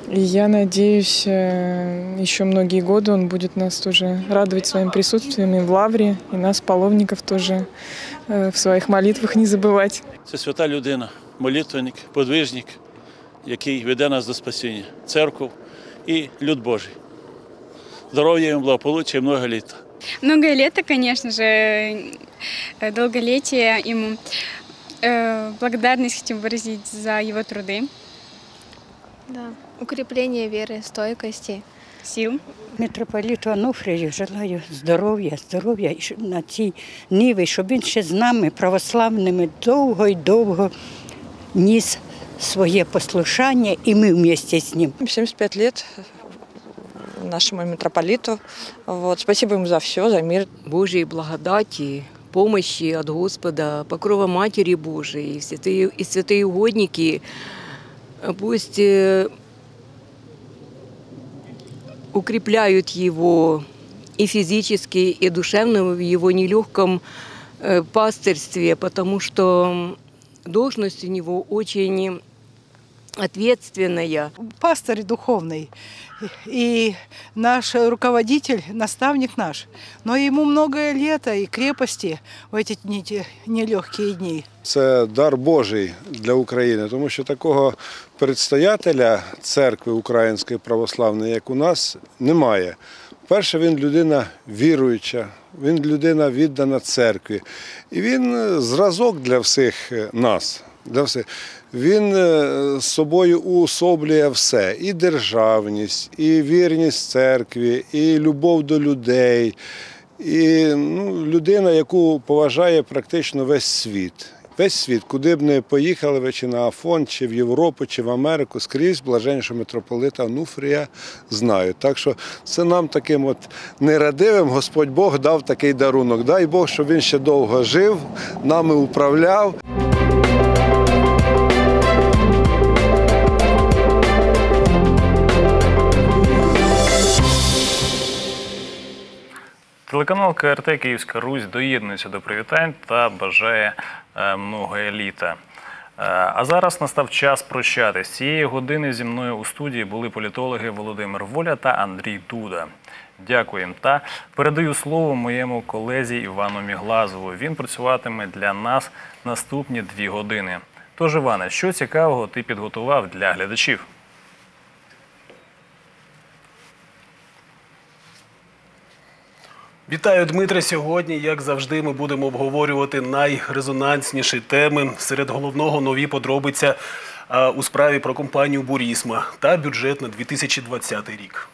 И я надеюсь, еще многие годы он будет нас тоже радовать своим присутствием и в лавре, и нас, паломников, тоже в своих молитвах не забывать. Це свята людина, молитвенник, подвижник, який веде нас до спасіння, церков і люд Божий. Здоров'я їм, благополуччя і много літа. Много літа, конечно же, долголетие ему. Благодарность хотим выразить за его труды. Да. Укрепление веры, стойкости, сил. Митрополиту Онуфрію желаю здоров'я, здоров'я на цій ниві, щоб він ще з нами, православними, довго і довго ніс своє послушання, і ми вместе з ним. семьдесят пять лет нашему митрополиту. Вот. Спасибо ему за все, за мир. Божьей благодати, помощи от Господа, покрова Матери Божией, и святые, и святые угодники, пусть укрепляют его и физически, и душевно в его нелегком пастырстве, потому что должность у него очень ответственная. Пастырь духовный и наш руководитель, наставник наш, но ему многое лето и крепости в эти нелегкі дні. Це дар Божий для України, тому що такого предстоятеля церкви Української православної, як у нас, немає. Перше, він людина віруюча, він людина віддана церкві, і він зразок для всіх нас. Для всіх. Він з собою уособлює все – і державність, і вірність церкві, і любов до людей, і ну, людина, яку поважає практично весь світ. Весь світ, куди б не поїхали ви, чи на Афон, чи в Європу, чи в Америку, скрізь блаженнішого митрополита Онуфрія знають. Так що це нам таким от нерадивим Господь Бог дав такий дарунок. Дай Бог, щоб він ще довго жив, нами управляв. Телеканал КРТ «Київська Русь» доєднується до привітань та бажає е, много літа. Е, а зараз настав час прощатись. Цієї години зі мною у студії були політологи Володимир Воля та Андрій Дуда. Дякуємо. Та передаю слово моєму колезі Івану Міглазову. Він працюватиме для нас наступні дві години. Тож, Іване, що цікавого ти підготував для глядачів? Вітаю, Дмитре. Сьогодні, як завжди, ми будемо обговорювати найрезонансніші теми. Серед головного нові подробиці у справі про компанію «Бурісма» та бюджет на дві тисячі двадцятий рік.